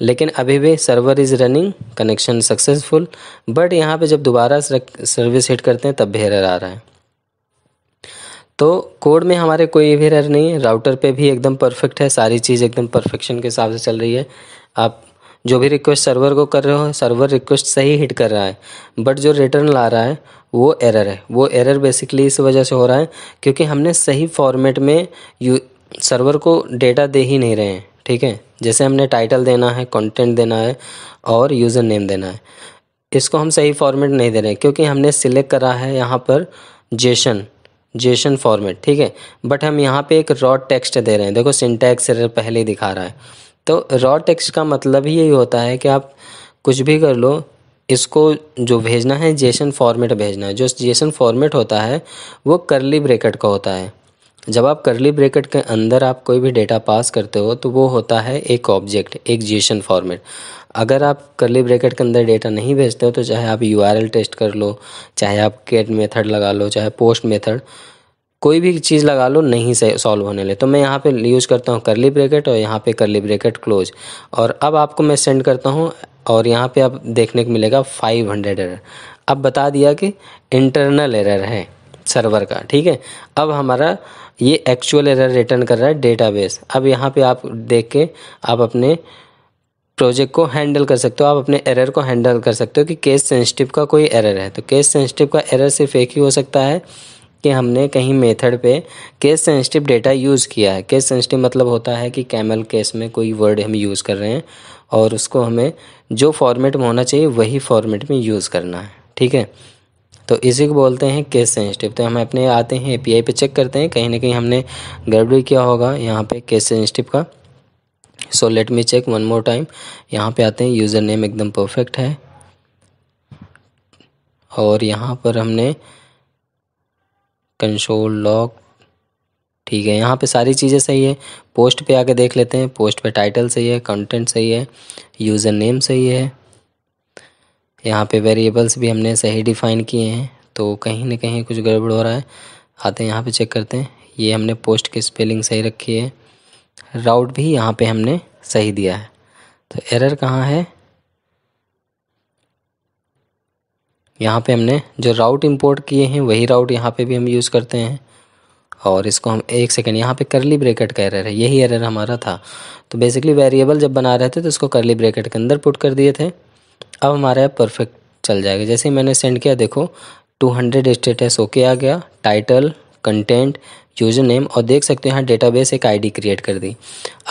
लेकिन अभी भी server is running connection successful, but यहाँ पे जब दोबारा सर्विस हिट करते हैं तब भी एरर आ रहा है। तो कोड में हमारे कोई भी एरर नहीं है, राउटर पे भी एकदम परफेक्ट है, सारी चीज़ एकदम परफेक्शन के हिसाब से चल रही है। आप जो भी रिक्वेस्ट सर्वर को कर रहे हो, सर्वर रिक्वेस्ट सही हिट कर रहा है, बट जो रिटर्न ला रहा है वो एरर है। वो एरर बेसिकली इस वजह से हो रहा है क्योंकि हमने सही फॉर्मेट में यू सर्वर को डेटा दे ही नहीं रहे हैं। ठीक है, जैसे हमने टाइटल देना है, कंटेंट देना है और यूज़र नेम देना है, इसको हम सही फॉर्मेट नहीं दे रहे हैं क्योंकि हमने सिलेक्ट करा है यहाँ पर जेसन जेसन फॉर्मेट। ठीक है, बट हम यहाँ पे एक रॉ टेक्स्ट दे रहे हैं। देखो सिंटैक्स एरर पहले दिखा रहा है। तो रॉ टेक्स्ट का मतलब ही यही होता है कि आप कुछ भी कर लो, इसको जो भेजना है जेसन फॉर्मेट भेजना है। जो जेसन फॉर्मेट होता है वो करली ब्रैकेट का होता है। जब आप करली ब्रैकेट के अंदर आप कोई भी डेटा पास करते हो तो वो होता है एक ऑब्जेक्ट, एक जेसन फॉर्मेट। अगर आप करली ब्रैकेट के अंदर डेटा नहीं भेजते हो तो चाहे आप यूआरएल टेस्ट कर लो, चाहे आप गेट मेथड लगा लो, चाहे पोस्ट मेथड, कोई भी चीज़ लगा लो, नहीं से सॉल्व होने ले। तो मैं यहाँ पे यूज़ करता हूँ करली ब्रैकेट और यहाँ पे करली ब्रैकेट क्लोज, और अब आपको मैं सेंड करता हूँ और यहाँ पे आप देखने को मिलेगा फाइव हंड्रेड एरर। अब बता दिया कि इंटरनल एरर है सर्वर का। ठीक है, अब हमारा ये एक्चुअल एरर रिटर्न कर रहा है डेटाबेस। अब यहाँ पे आप देख के आप अपने प्रोजेक्ट को हैंडल कर सकते हो, आप अपने एरर को हैंडल कर सकते हो कि केस सेंसिटिव का कोई एरर है। तो केस सेंसिटिव का एरर सिर्फ एक ही हो सकता है कि हमने कहीं मेथड पे केस सेंसिटिव डेटा यूज़ किया है। केस सेंसिटिव मतलब होता है कि कैमल केस में कोई वर्ड हम यूज़ कर रहे हैं और उसको हमें जो फॉर्मेट में होना चाहिए वही फॉर्मेट में यूज़ करना है। ठीक है, तो इसी को बोलते हैं केस सेंसिटिव। तो हम अपने आते हैं एपीआई पे चेक करते हैं, कहीं ना कहीं हमने गड़बड़ी किया होगा यहाँ पे केस सेंसिटिव का। So let me check one more time. यहाँ पे आते हैं, यूज़र नेम एकदम परफेक्ट है और यहाँ पर हमने कंसोल लॉग, ठीक है, यहाँ पे सारी चीज़ें सही है। पोस्ट पे आके देख लेते हैं, पोस्ट पे टाइटल सही है, कंटेंट सही है, यूज़र नेम सही है, यहाँ पे वेरिएबल्स भी हमने सही डिफ़ाइन किए हैं। तो कहीं ना कहीं कुछ गड़बड़ हो रहा है। आते हैं यहाँ पे चेक करते हैं, ये हमने पोस्ट की स्पेलिंग सही रखी है, राउट भी यहाँ पे हमने सही दिया है। तो एरर कहाँ है? यहाँ पे हमने जो राउट इंपोर्ट किए हैं वही राउट यहाँ पे भी हम यूज़ करते हैं, और इसको हम एक सेकेंड, यहाँ पे करली ब्रैकेट का एरर है, यही एरर हमारा था। तो बेसिकली वेरिएबल जब बना रहे थे तो इसको करली ब्रैकेट के अंदर पुट कर दिए थे। अब हमारा परफेक्ट चल जाएगा। जैसे ही मैंने सेंड किया, देखो टू हंड्रेड स्टेटस ओके आ गया, टाइटल, कंटेंट, यूज़र नेम, और देख सकते हो यहाँ डेटाबेस एक आईडी क्रिएट कर दी।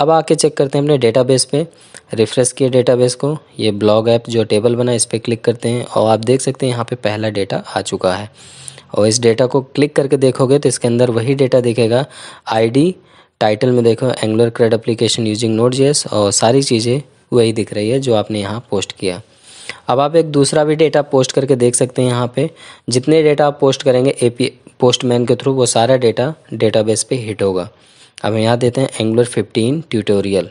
अब आके चेक करते हैं अपने डेटाबेस पे, रिफ्रेश किए डेटाबेस को, ये ब्लॉग ऐप जो टेबल बना इस पर क्लिक करते हैं और आप देख सकते हैं यहाँ पे पहला डेटा आ चुका है। और इस डेटा को क्लिक करके देखोगे तो इसके अंदर वही डेटा दिखेगा। आईडी, टाइटल में देखो एंगुलर क्रेड एप्लीकेशन यूजिंग नोड.js, और सारी चीज़ें वही दिख रही है जो आपने यहाँ पोस्ट किया। अब आप एक दूसरा भी डेटा पोस्ट करके देख सकते हैं। यहाँ पे जितने डेटा आप पोस्ट करेंगे एपी पोस्टमैन के थ्रू, वो सारा डेटा डेटाबेस पे हिट होगा। अब यहाँ देते हैं angular fifteen tutorial,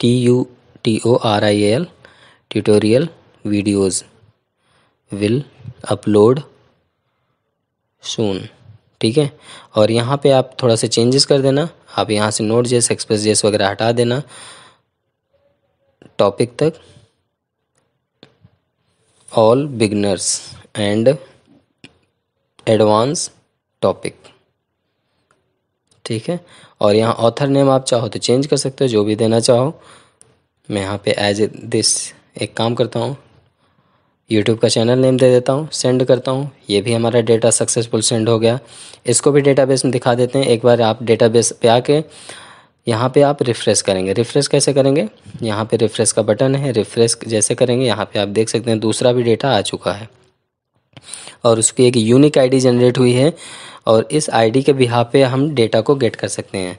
T U T O R I L tutorial videos will upload soon. ठीक है, और यहाँ पे आप थोड़ा सा चेंजेस कर देना, आप यहाँ से नोड.js, एक्सप्रेस.js वगैरह हटा देना टॉपिक तक, all beginners and advance topic. ठीक है, और यहाँ ऑथर नेम आप चाहो तो चेंज कर सकते हो, जो भी देना चाहो। मैं यहाँ पे एज दिस एक काम करता हूँ, यूट्यूब का चैनल नेम दे देता हूँ, सेंड करता हूँ, ये भी हमारा डेटा सक्सेसफुल सेंड हो गया। इसको भी डेटाबेस में दिखा देते हैं। एक बार आप डेटाबेस पे आके यहाँ पे आप रिफ़्रेश करेंगे। रिफ़्रेश कैसे करेंगे? यहाँ पे रिफ़्रेश का बटन है, रिफ़्रेश जैसे करेंगे यहाँ पे आप देख सकते हैं दूसरा भी डेटा आ चुका है और उसकी एक यूनिक आईडी जनरेट हुई है और इस आईडी के बिहाफ पे हम डेटा को गेट कर सकते हैं।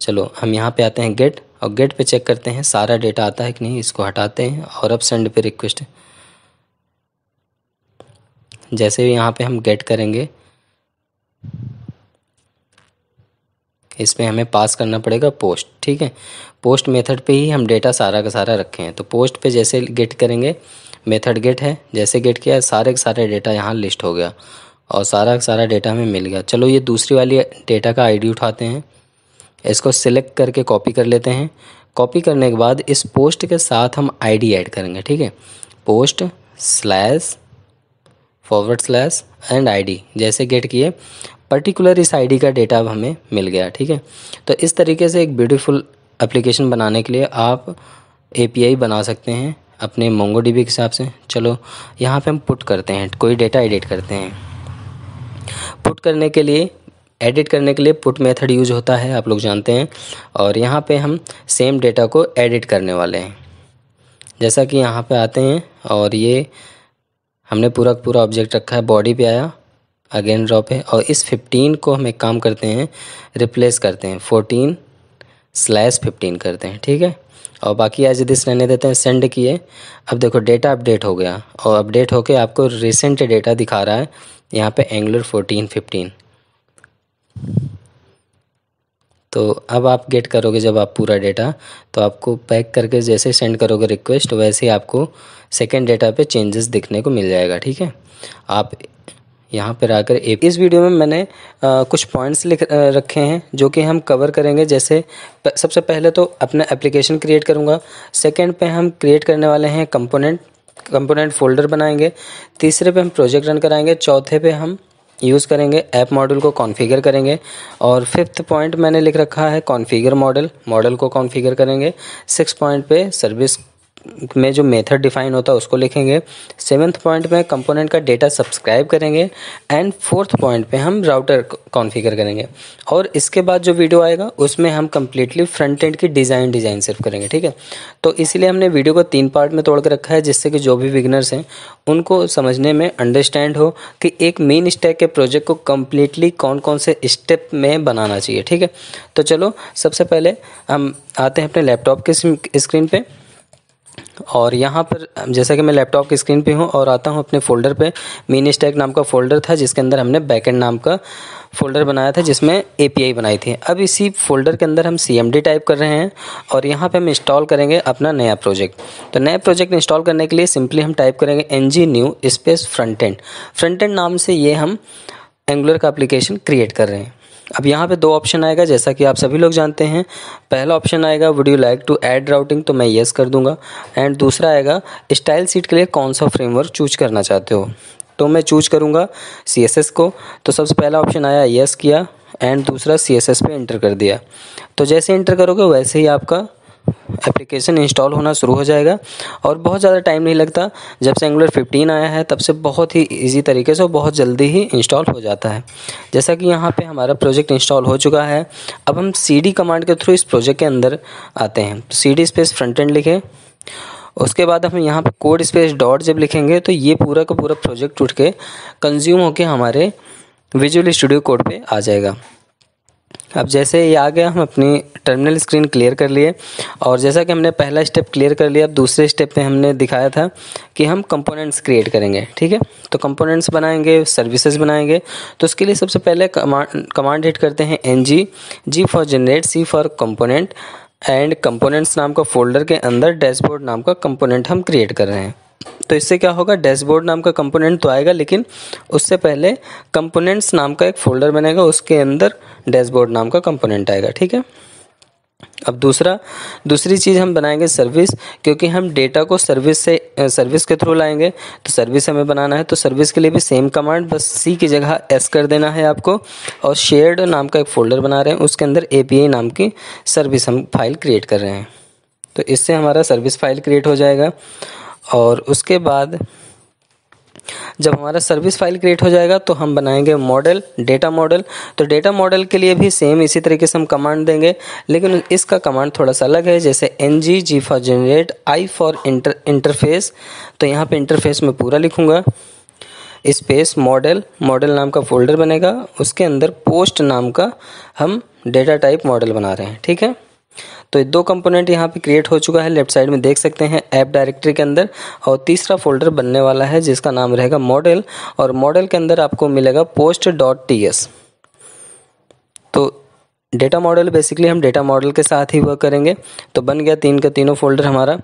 चलो हम यहाँ पे आते हैं गेट और गेट पे चेक करते हैं सारा डेटा आता है कि नहीं। इसको हटाते हैं और अब सेंड पे रिक्वेस्ट, जैसे भी यहाँ पे हम गेट करेंगे इसमें हमें पास करना पड़ेगा पोस्ट। ठीक है, पोस्ट मेथड पे ही हम डेटा सारा का सारा रखे हैं। तो पोस्ट पे जैसे गेट करेंगे, मेथड गेट है, जैसे गेट किया सारे का सारा डेटा यहाँ लिस्ट हो गया और सारा का सारा डेटा हमें मिल गया। चलो ये दूसरी वाली डेटा का आईडी उठाते हैं, इसको सिलेक्ट करके कॉपी कर लेते हैं। कॉपी करने के बाद इस पोस्ट के साथ हम आईडी ऐड करेंगे। ठीक है, post slash forward slash and ID, जैसे गेट किए पर्टिकुलर इस आईडी का डेटा अब हमें मिल गया। ठीक है, तो इस तरीके से एक ब्यूटीफुल एप्लीकेशन बनाने के लिए आप एपीआई बना सकते हैं अपने मोंगोडीबी के हिसाब से। चलो यहाँ पे हम पुट करते हैं, कोई डेटा एडिट करते हैं। पुट करने के लिए, एडिट करने के लिए पुट मेथड यूज होता है, आप लोग जानते हैं। और यहाँ पे हम सेम डेटा को एडिट करने वाले हैं। जैसा कि यहाँ पे आते हैं और ये हमने पूरा पूरा ऑब्जेक्ट रखा है, बॉडी पे आया अगेन ड्रॉप है और इस फिफ्टीन को हम एक काम करते हैं रिप्लेस करते हैं, फोर्टीन स्लैश फिफ्टीन करते हैं। ठीक है, और बाकी आज दिस रहने देते हैं, सेंड किए। अब देखो डेटा अपडेट हो गया और अपडेट होके आपको रिसेंट डेटा दिखा रहा है यहाँ पे एंगुलर फोर्टीन फिफ्टीन। तो अब आप गेट करोगे जब आप पूरा डेटा, तो आपको पैक करके जैसे सेंड करोगे रिक्वेस्ट वैसे ही आपको सेकेंड डेटा पे चेंजेस दिखने को मिल जाएगा। ठीक है, आप यहाँ पर आकर ए, इस वीडियो में मैंने आ, कुछ पॉइंट्स लिख रखे हैं जो कि हम कवर करेंगे। जैसे प, सबसे पहले तो अपना एप्लीकेशन क्रिएट करूँगा, सेकंड पे हम क्रिएट करने वाले हैं कंपोनेंट, कंपोनेंट फ़ोल्डर बनाएंगे, तीसरे पे हम प्रोजेक्ट रन कराएंगे, चौथे पे हम यूज़ करेंगे ऐप मॉडल को कॉन्फ़िगर करेंगे और फिफ्थ पॉइंट मैंने लिख रखा है कॉन्फ़िगर मॉडल, मॉडल को कॉन्फ़िगर करेंगे। सिक्स पॉइंट पे सर्विस में जो मेथड डिफाइन होता है उसको लिखेंगे। सेवेंथ पॉइंट में कंपोनेंट का डेटा सब्सक्राइब करेंगे एंड फोर्थ पॉइंट पे हम राउटर कॉन्फ़िगर करेंगे। और इसके बाद जो वीडियो आएगा उसमें हम कम्प्लीटली फ्रंट एंड की डिज़ाइन डिज़ाइन सिर्फ करेंगे। ठीक है, तो इसलिए हमने वीडियो को तीन पार्ट में तोड़ कर रखा है जिससे कि जो भी बिगिनर्स हैं उनको समझने में अंडरस्टैंड हो कि एक मेन स्टैक के प्रोजेक्ट को कम्प्लीटली कौन कौन से स्टेप में बनाना चाहिए। ठीक है, तो चलो सबसे पहले हम आते हैं अपने लैपटॉप के स्क्रीन पर और यहाँ पर जैसा कि मैं लैपटॉप की स्क्रीन पे हूँ और आता हूँ अपने फ़ोल्डर पे। मीन स्टैक नाम का फ़ोल्डर था जिसके अंदर हमने बैकएंड नाम का फ़ोल्डर बनाया था जिसमें एपीआई बनाई थी। अब इसी फ़ोल्डर के अंदर हम सीएमडी टाइप कर रहे हैं और यहाँ पे हम इंस्टॉल करेंगे अपना नया प्रोजेक्ट। तो नया प्रोजेक्ट इंस्टॉल करने के लिए सिंपली हम टाइप करेंगे NG new space front end, front end नाम से ये हम एंगुलर का एप्लीकेशन क्रिएट कर रहे हैं। अब यहाँ पे दो ऑप्शन आएगा जैसा कि आप सभी लोग जानते हैं। पहला ऑप्शन आएगा would you like to add routing, तो मैं येस कर दूंगा। एंड दूसरा आएगा स्टाइल शीट के लिए कौन सा फ्रेमवर्क चूज करना चाहते हो, तो मैं चूज करूँगा सीएसएस को। तो सबसे पहला ऑप्शन आया येस किया एंड दूसरा सीएसएस पे एंटर कर दिया। तो जैसे एंटर करोगे वैसे ही आपका एप्लीकेशन इंस्टॉल होना शुरू हो जाएगा और बहुत ज़्यादा टाइम नहीं लगता। जब से एंगुलर फिफ्टीन आया है तब से बहुत ही इजी तरीके से बहुत जल्दी ही इंस्टॉल हो जाता है। जैसा कि यहाँ पे हमारा प्रोजेक्ट इंस्टॉल हो चुका है। अब हम सीडी कमांड के थ्रू इस प्रोजेक्ट के अंदर आते हैं। सीडी स्पेस फ्रंट एंड लिखें, उसके बाद हम यहाँ पर कोड स्पेस डॉट जब लिखेंगे तो ये पूरा का पूरा प्रोजेक्ट उठ के कंज्यूम होकर हमारे विजुअल स्टूडियो कोड पर आ जाएगा। अब जैसे ये आ गया हम अपनी टर्मिनल स्क्रीन क्लियर कर लिए और जैसा कि हमने पहला स्टेप क्लियर कर लिया। अब दूसरे स्टेप पे हमने दिखाया था कि हम कंपोनेंट्स क्रिएट करेंगे। ठीक है, तो कंपोनेंट्स बनाएंगे, सर्विसेज बनाएंगे। तो उसके लिए सबसे पहले कमांड कमांड हिट करते हैं N G, G for generate, C for component and components नाम का फोल्डर के अंदर डैशबोर्ड नाम का कंपोनेंट हम क्रिएट कर रहे हैं। तो इससे क्या होगा, डैशबोर्ड नाम का कंपोनेंट तो आएगा लेकिन उससे पहले कंपोनेंट्स नाम का एक फ़ोल्डर बनेगा, उसके अंदर डैशबोर्ड नाम का कंपोनेंट आएगा। ठीक है, अब दूसरा दूसरी चीज़ हम बनाएंगे सर्विस, क्योंकि हम डेटा को सर्विस से सर्विस के थ्रू लाएंगे तो सर्विस हमें बनाना है। तो सर्विस के लिए भी सेम कमांड, बस सी की जगह एस कर देना है आपको और शेयर्ड नाम का एक फ़ोल्डर बना रहे हैं, उसके अंदर एपीआई नाम की सर्विस हम फाइल क्रिएट कर रहे हैं। तो इससे हमारा सर्विस फाइल क्रिएट हो जाएगा। और उसके बाद जब हमारा सर्विस फाइल क्रिएट हो जाएगा तो हम बनाएंगे मॉडल, डेटा मॉडल। तो डेटा मॉडल के लिए भी सेम इसी तरीके से हम कमांड देंगे, लेकिन इसका कमांड थोड़ा सा अलग है। जैसे N G, G for generate, I for inter interface तो यहाँ पे इंटरफेस में पूरा लिखूँगा, स्पेस मॉडल, मॉडल नाम का फोल्डर बनेगा, उसके अंदर पोस्ट नाम का हम डेटा टाइप मॉडल बना रहे हैं। ठीक है, तो ये दो कंपोनेंट यहाँ पे क्रिएट हो चुका है, लेफ्ट साइड में देख सकते हैं ऐप डायरेक्टरी के अंदर, और तीसरा फोल्डर बनने वाला है जिसका नाम रहेगा मॉडल, और मॉडल के अंदर आपको मिलेगा पोस्ट डॉट टी एस। तो डेटा मॉडल बेसिकली हम डेटा मॉडल के साथ ही वर्क करेंगे। तो बन गया तीन का तीनों फोल्डर हमारा।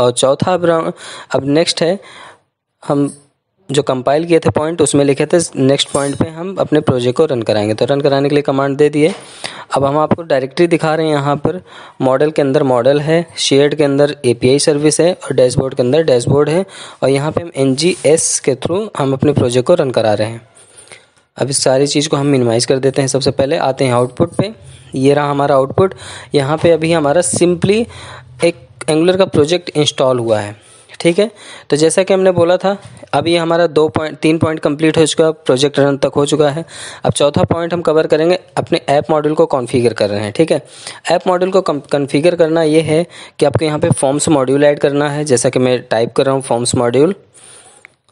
और चौथा अब अब नेक्स्ट है, हम जो कंपाइल किए थे पॉइंट उसमें लिखे थे नेक्स्ट पॉइंट पे हम अपने प्रोजेक्ट को रन कराएंगे। तो रन कराने के लिए कमांड दे दिए। अब हम आपको डायरेक्टरी दिखा रहे हैं, यहाँ पर मॉडल के अंदर मॉडल है, शेयर्ड के अंदर एपीआई सर्विस है, और डैशबोर्ड के अंदर डैशबोर्ड है, और यहाँ पे हम एनजीएस के थ्रू हम अपने प्रोजेक्ट को रन करा रहे हैं। अब इस सारी चीज़ को हम मिनिमाइज़ कर देते हैं। सबसे पहले आते हैं आउटपुट पे। ये रहा हमारा आउटपुट। यहाँ पे अभी हमारा सिंपली एक एंगुलर का प्रोजेक्ट इंस्टॉल हुआ है। ठीक है, तो जैसा कि हमने बोला था, अभी हमारा दो पॉइंट तीन पॉइंट कंप्लीट हो चुका, प्रोजेक्ट रन तक हो चुका है। अब चौथा पॉइंट हम कवर करेंगे, अपने ऐप मॉडल को कॉन्फ़िगर कर रहे हैं। ठीक है, ऐप मॉडल को कॉन्फ़िगर करना ये है कि आपको यहाँ पे फॉर्म्स मॉड्यूल ऐड करना है, जैसा कि मैं टाइप कर रहा हूँ फॉर्म्स मॉड्यूल,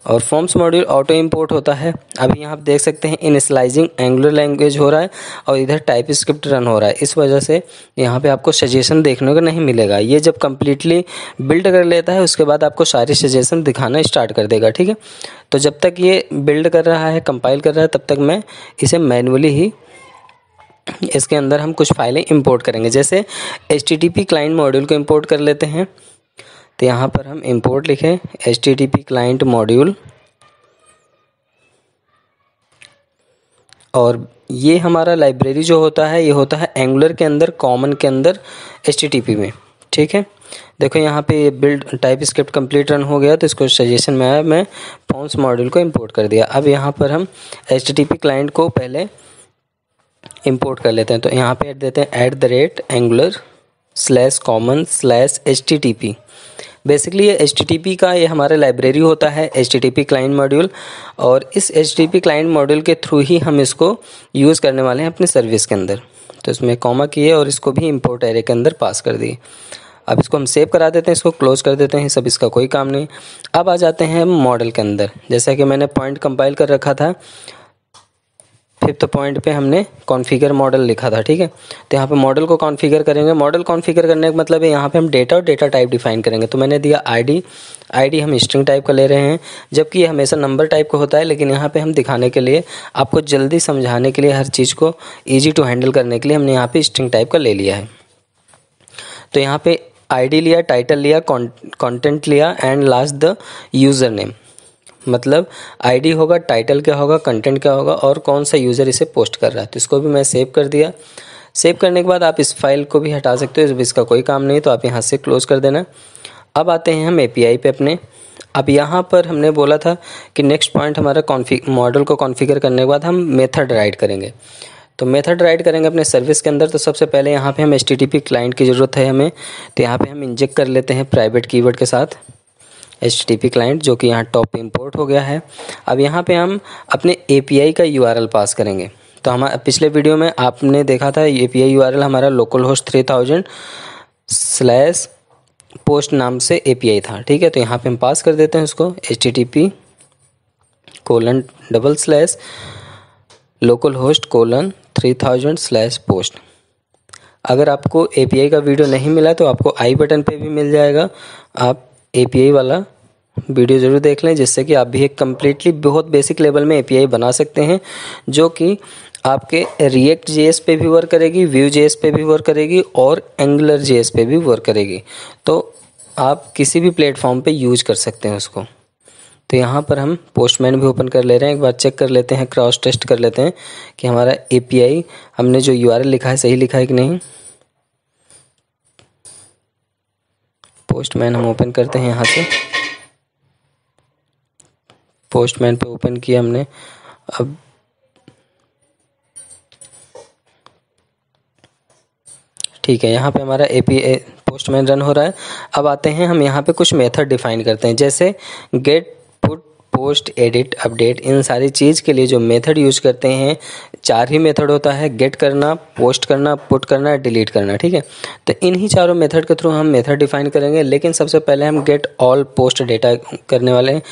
और फॉर्म्स मॉड्यूल ऑटो इम्पोर्ट होता है। अभी यहाँ आप देख सकते हैं इनिशियलाइजिंग एंगुलर लैंग्वेज हो रहा है और इधर टाइप स्क्रिप्ट रन हो रहा है। इस वजह से यहाँ पे आपको सजेशन देखने को नहीं मिलेगा। ये जब कम्प्लीटली बिल्ड कर लेता है उसके बाद आपको सारे सजेशन दिखाना स्टार्ट कर देगा। ठीक है, तो जब तक ये बिल्ड कर रहा है, कंपाइल कर रहा है, तब तक मैं इसे मैनुअली ही इसके अंदर हम कुछ फाइलें इम्पोर्ट करेंगे। जैसे एचटीटीपी क्लाइंट मॉड्यूल को इम्पोर्ट कर लेते हैं। तो यहाँ पर हम इंपोर्ट लिखें एचटीटीपी क्लाइंट मॉड्यूल, और ये हमारा लाइब्रेरी जो होता है ये होता है एंगुलर के अंदर, कॉमन के अंदर, एचटीटीपी में। ठीक है, देखो यहाँ पे build TypeScript complete run हो गया, तो इसको सजेशन में आया, मैं फॉर्म्स मॉड्यूल को इंपोर्ट कर दिया। अब यहाँ पर हम एचटीटीपी क्लाइंट को पहले इंपोर्ट कर लेते हैं। तो यहाँ पे ऐड देते हैं at the rate angular slash common slash H T T P. Basically ये एच टी टी पी का ये हमारे लाइब्रेरी होता है, H T T P client module, और इस H T P client module के थ्रू ही हम इसको यूज़ करने वाले हैं अपने सर्विस के अंदर। तो इसमें कॉमा किए और इसको भी इंपोर्ट एरे के अंदर पास कर दिए। अब इसको हम सेव करा देते हैं, इसको क्लोज कर देते हैं, सब इसका कोई काम नहीं। अब आ जाते हैं मॉडल के अंदर। जैसा कि मैंने पॉइंट कंपाइल कर रखा था, फिफ्थ पॉइंट पे हमने कॉन्फ़िगर मॉडल लिखा था। ठीक है, तो यहाँ पे मॉडल को कॉन्फ़िगर करेंगे। मॉडल कॉन्फ़िगर करने का मतलब है यहाँ पे हम डेटा और डेटा टाइप डिफाइन करेंगे। तो मैंने दिया आईडी, आईडी हम स्ट्रिंग टाइप का ले रहे हैं, जबकि ये हमेशा नंबर टाइप का होता है, लेकिन यहाँ पे हम दिखाने के लिए, आपको जल्दी समझाने के लिए, हर चीज़ को ईजी टू हैंडल करने के लिए हमने यहाँ पर स्ट्रिंग टाइप का ले लिया है। तो यहाँ पर आईडी लिया, टाइटल लिया, कॉन्टेंट लिया, and last the user name. मतलब आईडी होगा, टाइटल क्या होगा, कंटेंट क्या होगा, और कौन सा यूज़र इसे पोस्ट कर रहा है। तो इसको भी मैं सेव कर दिया। सेव करने के बाद आप इस फाइल को भी हटा सकते हो, इसका कोई काम नहीं, तो आप यहाँ से क्लोज कर देना। अब आते हैं हम एपीआई पे अपने। अब यहाँ पर हमने बोला था कि नेक्स्ट पॉइंट हमारा कॉन्फिग मॉडल को कॉन्फ़िगर करने के बाद हम मेथड राइट करेंगे। तो मेथड राइट करेंगे अपने सर्विस के अंदर। तो सबसे पहले यहाँ पर हम एचटीटीपी क्लाइंट की ज़रूरत है हमें। तो यहाँ पर हम इंजेक्ट कर लेते हैं प्राइवेट कीवर्ड के साथ एचटीटीपी क्लाइंट, जो कि यहाँ टॉप पे इंपोर्ट हो गया है। अब यहाँ पे हम अपने एपीआई का यूआरएल पास करेंगे। तो हमारे पिछले वीडियो में आपने देखा था एपीआई यूआरएल हमारा local host three thousand slash post नाम से एपीआई था। ठीक है, तो यहाँ पे हम पास कर देते हैं उसको HTTP colon double slash local host colon three thousand slash post. अगर आपको एपीआई का वीडियो नहीं मिला तो आपको आई बटन पर भी मिल जाएगा, आप एपीआई वाला वीडियो ज़रूर देख लें, जिससे कि आप भी एक कम्प्लीटली बहुत बेसिक लेवल में एपीआई बना सकते हैं, जो कि आपके रिएक्ट जेएस पे भी वर्क करेगी, व्यू जेएस पे भी वर्क करेगी, और एंगुलर जेएस पे भी वर्क करेगी। तो आप किसी भी प्लेटफॉर्म पे यूज कर सकते हैं उसको। तो यहाँ पर हम पोस्टमैन भी ओपन कर ले रहे हैं, एक बार चेक कर लेते हैं, क्रॉस टेस्ट कर लेते हैं कि हमारा एपीआई, हमने जो यूआरएल लिखा है सही लिखा है कि नहीं। पोस्टमैन हम ओपन करते हैं यहाँ से, पोस्टमैन पे ओपन किया हमने। अब ठीक है, यहाँ पे हमारा एपीआई पोस्टमैन रन हो रहा है। अब आते हैं हम यहाँ पे कुछ मेथड डिफाइन करते हैं, जैसे get put post, edit, update, इन सारी चीज़ के लिए जो मेथड यूज करते हैं चार ही मेथड होता है, गेट करना, पोस्ट करना, पुट करना, डिलीट करना, ठीक है। तो इन्हीं चारों मेथड के थ्रू हम मेथड डिफाइन करेंगे, लेकिन सबसे पहले हम गेट ऑल पोस्ट डेटा करने वाले हैं।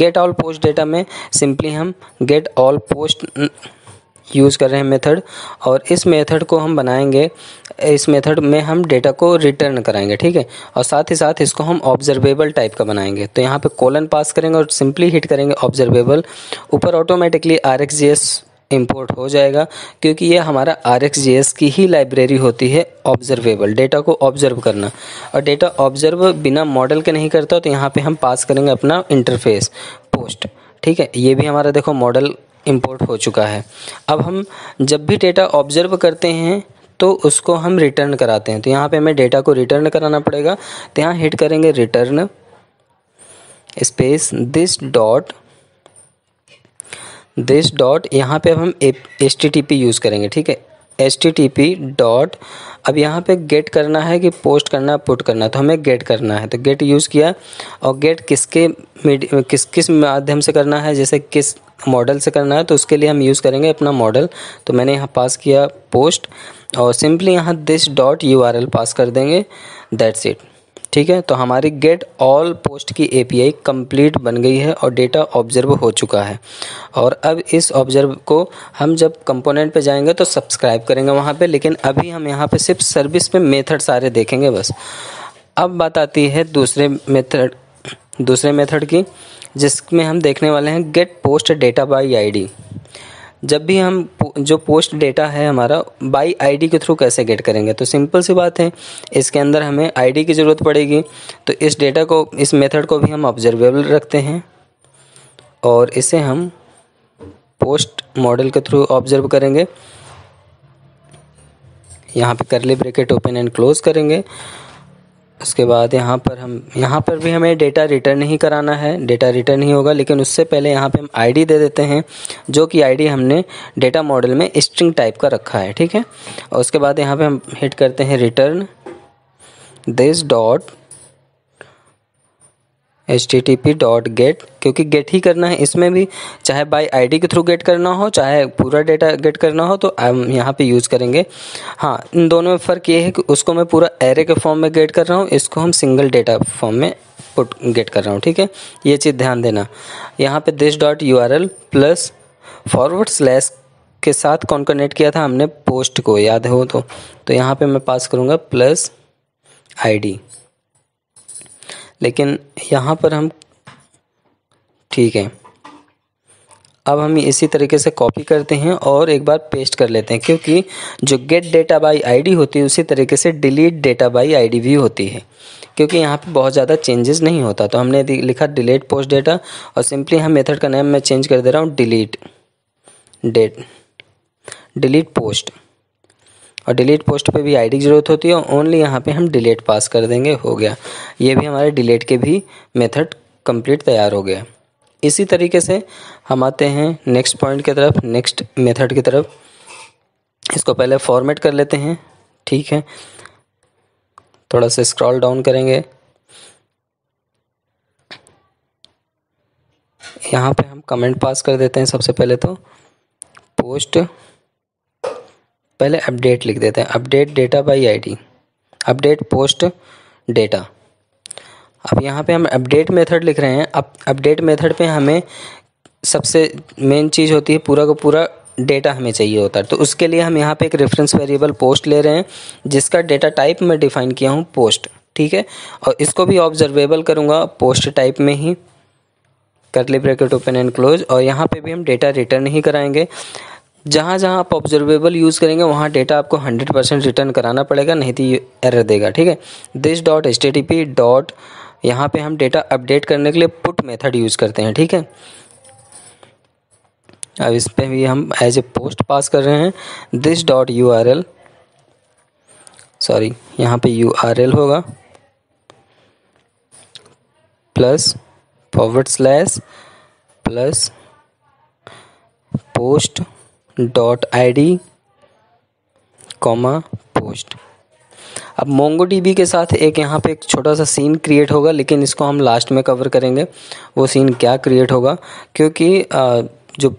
गेट ऑल पोस्ट डेटा में सिंपली हम गेट ऑल पोस्ट यूज़ कर रहे हैं मेथड, और इस मेथड को हम बनाएंगे, इस मेथड में हम डेटा को रिटर्न कराएंगे, ठीक है। और साथ ही साथ इसको हम ऑब्जर्वेबल टाइप का बनाएंगे, तो यहाँ पे कोलन पास करेंगे और सिंपली हिट करेंगे ऑब्जर्वेबल, ऊपर automatically R X J S import हो जाएगा, क्योंकि ये हमारा आर एक्स जे एस की ही लाइब्रेरी होती है ऑब्जर्वेबल, डेटा को ऑब्जर्व करना। और डेटा ऑब्जर्व बिना मॉडल के नहीं करता, तो यहाँ पर हम पास करेंगे अपना इंटरफेस पोस्ट, ठीक है। ये भी हमारा देखो मॉडल इंपोर्ट हो चुका है। अब हम जब भी डेटा ऑब्जर्व करते हैं तो उसको हम रिटर्न कराते हैं, तो यहाँ पे हमें डेटा को रिटर्न कराना पड़ेगा। तो यहाँ हिट करेंगे return space this dot this dot यहाँ पे अब हम H T T P use करेंगे, ठीक है, H T T P dot. अब यहाँ पे गेट करना है कि पोस्ट करना, पुट करना, तो हमें गेट करना है, तो गेट यूज़ किया। और गेट किसके किस किस माध्यम से करना है, जैसे किस मॉडल से करना है, तो उसके लिए हम यूज़ करेंगे अपना मॉडल। तो मैंने यहाँ पास किया पोस्ट और सिंपली यहाँ this dot U R L pass कर देंगे, दैट्स इट, ठीक है। तो हमारी गेट ऑल पोस्ट की एपीआई कंप्लीट बन गई है और डेटा ऑब्जर्व हो चुका है। और अब इस ऑब्जर्व को हम जब कंपोनेंट पे जाएंगे तो सब्सक्राइब करेंगे वहाँ पे, लेकिन अभी हम यहाँ पे सिर्फ सर्विस पे मेथड सारे देखेंगे बस। अब बात आती है दूसरे मेथड दूसरे मेथड की, जिसमें हम देखने वाले हैं get post data by I D. जब भी हम जो पोस्ट डेटा है हमारा बाई आईडी के थ्रू कैसे गेट करेंगे, तो सिंपल सी बात है, इसके अंदर हमें आईडी की ज़रूरत पड़ेगी। तो इस डेटा को, इस मेथड को भी हम ऑब्जर्वेबल रखते हैं और इसे हम पोस्ट मॉडल के थ्रू ऑब्जर्व करेंगे। यहाँ पे curly bracket open and close करेंगे। उसके बाद यहाँ पर हम यहाँ पर भी हमें डेटा रिटर्न ही कराना है, डेटा रिटर्न ही होगा, लेकिन उससे पहले यहाँ पे हम आईडी दे देते हैं, जो कि आईडी हमने डेटा मॉडल में स्ट्रिंग टाइप का रखा है, ठीक है। और उसके बाद यहाँ पे हम हिट करते हैं return this dot H T T P dot get, क्योंकि गेट ही करना है इसमें भी, चाहे बाय आईडी के थ्रू गेट करना हो, चाहे पूरा डेटा गेट करना हो, तो हम यहाँ पे यूज़ करेंगे। हाँ, इन दोनों में फ़र्क ये है कि उसको मैं पूरा एरे के फॉर्म में गेट कर रहा हूँ, इसको हम सिंगल डेटा फॉर्म में पुट गेट कर रहा हूँ, ठीक है, ये चीज़ ध्यान देना। यहाँ पे this dot U R L plus forward slash के साथ कॉन्कनेक्ट किया था हमने पोस्ट को, याद हो तो तो यहाँ पर मैं पास करूँगा प्लस आई डी, लेकिन यहाँ पर हम ठीक है। अब हम इसी तरीके से कॉपी करते हैं और एक बार पेस्ट कर लेते हैं, क्योंकि जो गेट डेटा बाय आईडी होती है उसी तरीके से डिलीट डेटा बाय आईडी भी होती है, क्योंकि यहाँ पे बहुत ज़्यादा चेंजेस नहीं होता। तो हमने लिखा डिलीट पोस्ट डेटा और सिंपली हम मेथड का नाम मैं चेंज कर दे रहा हूँ, डिलीट डेट डिलीट पोस्ट, और डिलीट पोस्ट पे भी आईडी की ज़रूरत होती है, और ओनली यहाँ पे हम डिलीट पास कर देंगे, हो गया। ये भी हमारे डिलीट के भी मेथड कंप्लीट तैयार हो गया। इसी तरीके से हम आते हैं नेक्स्ट पॉइंट की तरफ, नेक्स्ट मेथड की तरफ। इसको पहले फॉर्मेट कर लेते हैं, ठीक है, थोड़ा सा स्क्रॉल डाउन करेंगे। यहाँ पे हम कमेंट पास कर देते हैं सबसे पहले, तो पोस्ट पहले अपडेट लिख देते हैं, update data by ID, update post data. अब यहाँ पे हम अपडेट मेथड लिख रहे हैं। अब अपडेट मेथड पे हमें सबसे मेन चीज़ होती है पूरा का पूरा डेटा हमें चाहिए होता है, तो उसके लिए हम यहाँ पे एक रेफरेंस वेरिएबल पोस्ट ले रहे हैं, जिसका डेटा टाइप मैं डिफ़ाइन किया हूँ पोस्ट, ठीक है। और इसको भी ऑब्जर्वेबल करूँगा पोस्ट टाइप में ही, curly bracket open and close. और यहाँ पर भी हम डेटा रिटर्न ही कराएंगे। जहाँ जहाँ आप ऑब्जर्वेबल यूज़ करेंगे वहाँ डेटा आपको हंड्रेड परसेंट रिटर्न कराना पड़ेगा, नहीं तो ये एरर देगा, ठीक है। This dot H T T P dot यहाँ पर हम डेटा अपडेट करने के लिए पुट मेथड यूज़ करते हैं, ठीक है। अब इस पर भी हम एज ए पोस्ट पास कर रहे हैं this dot U R L, sorry यहाँ पे यू आर एल होगा, plus forward slash plus post dot I D comma post. अब MongoDB के साथ एक यहाँ पे एक छोटा सा सीन क्रिएट होगा, लेकिन इसको हम लास्ट में कवर करेंगे वो सीन क्या क्रिएट होगा, क्योंकि जो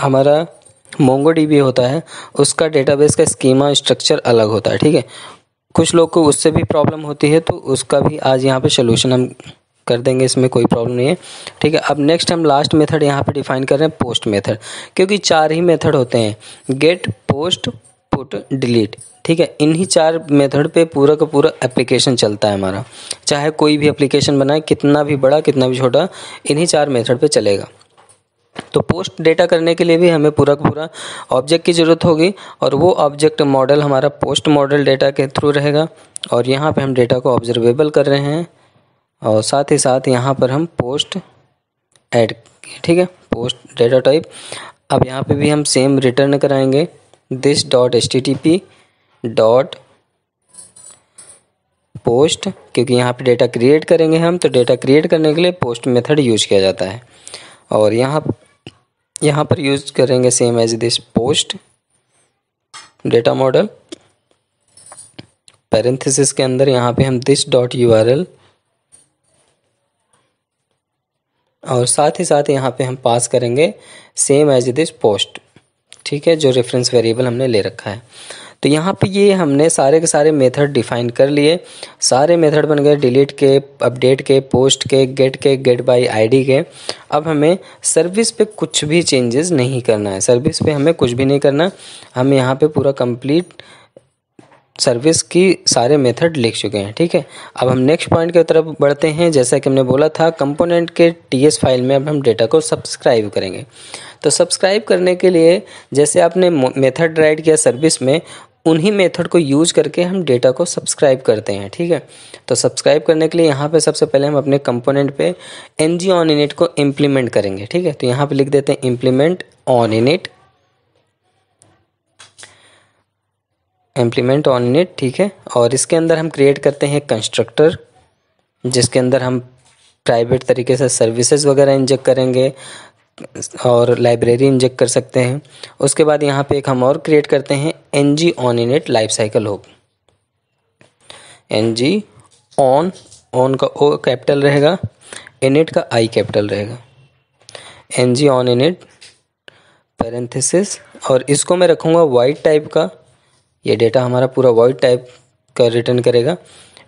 हमारा MongoDB होता है उसका डेटाबेस का स्कीमा स्ट्रक्चर अलग होता है, ठीक है। कुछ लोग को उससे भी प्रॉब्लम होती है, तो उसका भी आज यहाँ पे सोल्यूशन हम कर देंगे, इसमें कोई प्रॉब्लम नहीं है, ठीक है। अब नेक्स्ट हम लास्ट मेथड यहाँ पे डिफाइन कर रहे हैं, पोस्ट मेथड, क्योंकि चार ही मेथड होते हैं, गेट, पोस्ट, पुट, डिलीट, ठीक है। इन्हीं चार मेथड पे पूरा का पूरा एप्लीकेशन चलता है हमारा, चाहे कोई भी एप्लीकेशन बनाए, कितना भी बड़ा कितना भी छोटा, इन्हीं चार मेथड पे चलेगा। तो पोस्ट डेटा करने के लिए भी हमें पूरा का पूरा ऑब्जेक्ट की ज़रूरत होगी, और वो ऑब्जेक्ट मॉडल हमारा पोस्ट मॉडल डेटा के थ्रू रहेगा, और यहाँ पे हम डेटा को ऑब्जर्वेबल कर रहे हैं, और साथ ही साथ यहाँ पर हम पोस्ट ऐड, ठीक है, पोस्ट डेटा टाइप। अब यहाँ पे भी हम सेम रिटर्न कराएंगे, this dot H T T P dot post, क्योंकि यहाँ पे डेटा क्रिएट करेंगे हम, तो डेटा क्रिएट करने के लिए पोस्ट मेथड यूज किया जाता है, और यहाँ यहाँ पर यूज करेंगे same as this post data model, parenthesis के अंदर यहाँ पे हम this dot U R L, और साथ ही साथ यहाँ पे हम पास करेंगे सेम एज दिस पोस्ट, ठीक है, जो रेफरेंस वेरिएबल हमने ले रखा है। तो यहाँ पे ये हमने सारे के सारे मेथड डिफाइन कर लिए, सारे मेथड बन गए, डिलीट के, अपडेट के, पोस्ट के, गेट के, गेट बाय आईडी के। अब हमें सर्विस पे कुछ भी चेंजेस नहीं करना है, सर्विस पे हमें कुछ भी नहीं करना, हम यहाँ पे पूरा कंप्लीट सर्विस की सारे मेथड लिख चुके हैं, ठीक है। अब हम नेक्स्ट पॉइंट की तरफ बढ़ते हैं, जैसा कि हमने बोला था कंपोनेंट के टीएस फाइल में अब हम डेटा को सब्सक्राइब करेंगे। तो सब्सक्राइब करने के लिए जैसे आपने मेथड राइट किया सर्विस में, उन्हीं मेथड को यूज करके हम डेटा को सब्सक्राइब करते हैं, ठीक है। तो सब्सक्राइब करने के लिए यहाँ पे सबसे पहले हम अपने कंपोनेंट पे एन जी ऑन इनिट को इम्प्लीमेंट करेंगे, ठीक है। तो यहाँ पे लिख देते हैं implement on init, implement on init, ठीक है। और इसके अंदर हम क्रिएट करते हैं कंस्ट्रक्टर, जिसके अंदर हम प्राइवेट तरीके से सर्विसेज वगैरह इंजेक्ट करेंगे और लाइब्रेरी इंजेक्ट कर सकते हैं। उसके बाद यहाँ पे एक हम और क्रिएट करते हैं N G on init life cycle hook, N G on, on का ओ कैपिटल रहेगा, इनिट का आई कैपिटल रहेगा, N G on init parenthesis, और इसको मैं रखूँगा वाइड टाइप का, ये डेटा हमारा पूरा वाइड टाइप का रिटर्न करेगा,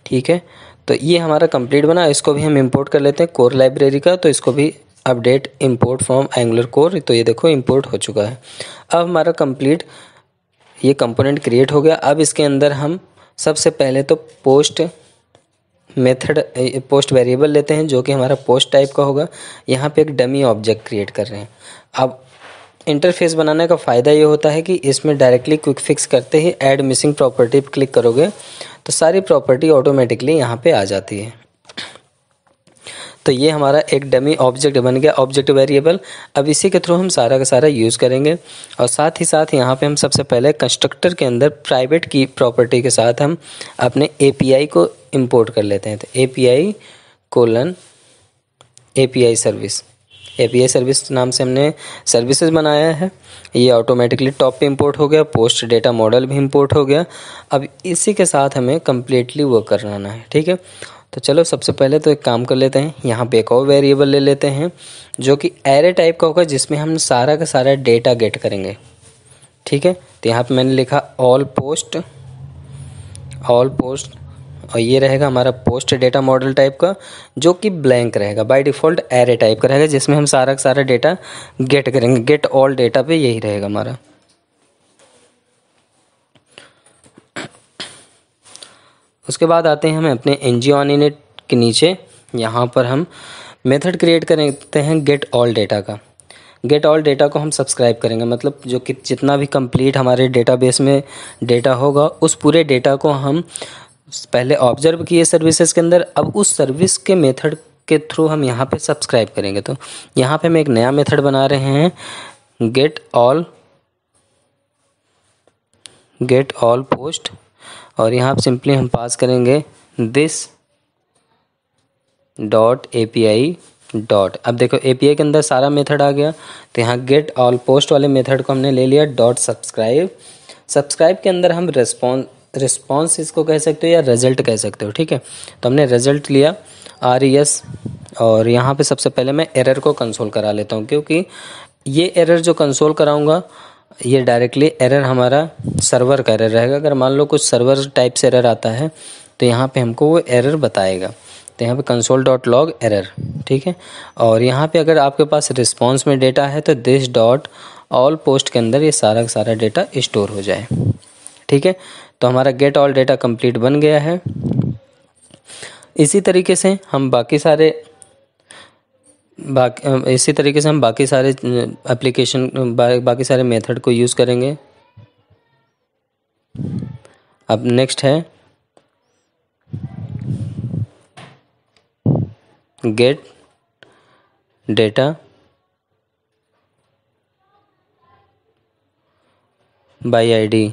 ठीक है। तो ये हमारा कंप्लीट बना, इसको भी हम इंपोर्ट कर लेते हैं कोर लाइब्रेरी का, तो इसको भी update import from Angular core, तो ये देखो इंपोर्ट हो चुका है। अब हमारा कंप्लीट ये कंपोनेंट क्रिएट हो गया। अब इसके अंदर हम सबसे पहले तो पोस्ट मेथड, पोस्ट वेरिएबल लेते हैं जो कि हमारा पोस्ट टाइप का होगा, यहाँ पे एक डमी ऑब्जेक्ट क्रिएट कर रहे हैं। अब इंटरफेस बनाने का फ़ायदा ये होता है कि इसमें डायरेक्टली क्विक फिक्स करते ही ऐड मिसिंग प्रॉपर्टी पर क्लिक करोगे तो सारी प्रॉपर्टी ऑटोमेटिकली यहाँ पे आ जाती है। तो ये हमारा एक डमी ऑब्जेक्ट बन गया, ऑब्जेक्ट वेरिएबल। अब इसी के थ्रू हम सारा का सारा यूज़ करेंगे, और साथ ही साथ यहाँ पे हम सबसे पहले कंस्ट्रक्टर के अंदर प्राइवेट की प्रॉपर्टी के साथ हम अपने एपीआई को इंपोर्ट कर लेते हैं। तो API colon API service, API service नाम से हमने सर्विसेज बनाया है, ये ऑटोमेटिकली टॉप पे इंपोर्ट हो गया, पोस्ट डेटा मॉडल भी इंपोर्ट हो गया। अब इसी के साथ हमें कम्प्लीटली वर्क कराना है, ठीक है। तो चलो सबसे पहले तो एक काम कर लेते हैं, यहाँ पे एक और वेरिएबल ले लेते हैं जो कि एरे टाइप का होगा, जिसमें हम सारा का सारा डेटा गेट करेंगे, ठीक है। तो यहाँ पे मैंने लिखा ऑल पोस्ट, ऑल पोस्ट, और ये रहेगा हमारा पोस्ट डेटा मॉडल टाइप का जो कि ब्लैंक रहेगा, बाय डिफ़ॉल्ट एरे टाइप का रहेगा, जिसमें हम सारा का सारा डेटा गेट करेंगे, गेट ऑल डेटा पे यही रहेगा हमारा। उसके बाद आते हैं हम अपने एन जी ऑन इनिट के नीचे, यहाँ पर हम मेथड क्रिएट करते हैं गेट ऑल डेटा का, गेट ऑल डेटा को हम सब्सक्राइब करेंगे, मतलब जो कि जितना भी कंप्लीट हमारे डेटाबेस में डेटा होगा उस पूरे डेटा को हम पहले ऑब्जर्व किए सर्विसेज के अंदर, अब उस सर्विस के मेथड के थ्रू हम यहाँ पे सब्सक्राइब करेंगे। तो यहाँ पे हम एक नया मेथड बना रहे हैं, get all, get all post, और यहाँ पर सिंपली हम पास करेंगे दिस डॉट एपीआई डॉट। अब देखो एपीआई के अंदर सारा मेथड आ गया, तो यहाँ गेट ऑल पोस्ट वाले मेथड को हमने ले लिया, डॉट सब्सक्राइब, सब्सक्राइब के अंदर हम रेस्पॉन्स रिस्पॉन्स इसको कह सकते हो या रिजल्ट कह सकते हो, ठीक है। तो हमने रिजल्ट लिया आर ई एस, और यहाँ पे सबसे पहले मैं एरर को कंसोल करा लेता हूँ, क्योंकि ये एरर जो कंसोल कराऊंगा ये डायरेक्टली एरर हमारा सर्वर का एरर रहेगा। अगर मान लो कुछ सर्वर टाइप से एरर आता है तो यहाँ पे हमको वो एरर बताएगा। तो यहाँ पे कंसोल डॉट लॉग एरर, ठीक है। और यहाँ पे अगर आपके पास रिस्पॉन्स में डेटा है तो दिस डॉट ऑल पोस्ट के अंदर ये सारा का सारा डेटा स्टोर हो जाए, ठीक है। तो हमारा गेट ऑल डेटा कंप्लीट बन गया है। इसी तरीके से हम बाकी सारे बाकी इसी तरीके से हम बाकी सारे एप्लीकेशन बा, बाकी सारे मेथड को यूज़ करेंगे। अब नेक्स्ट है गेट डेटा बाय आईडी।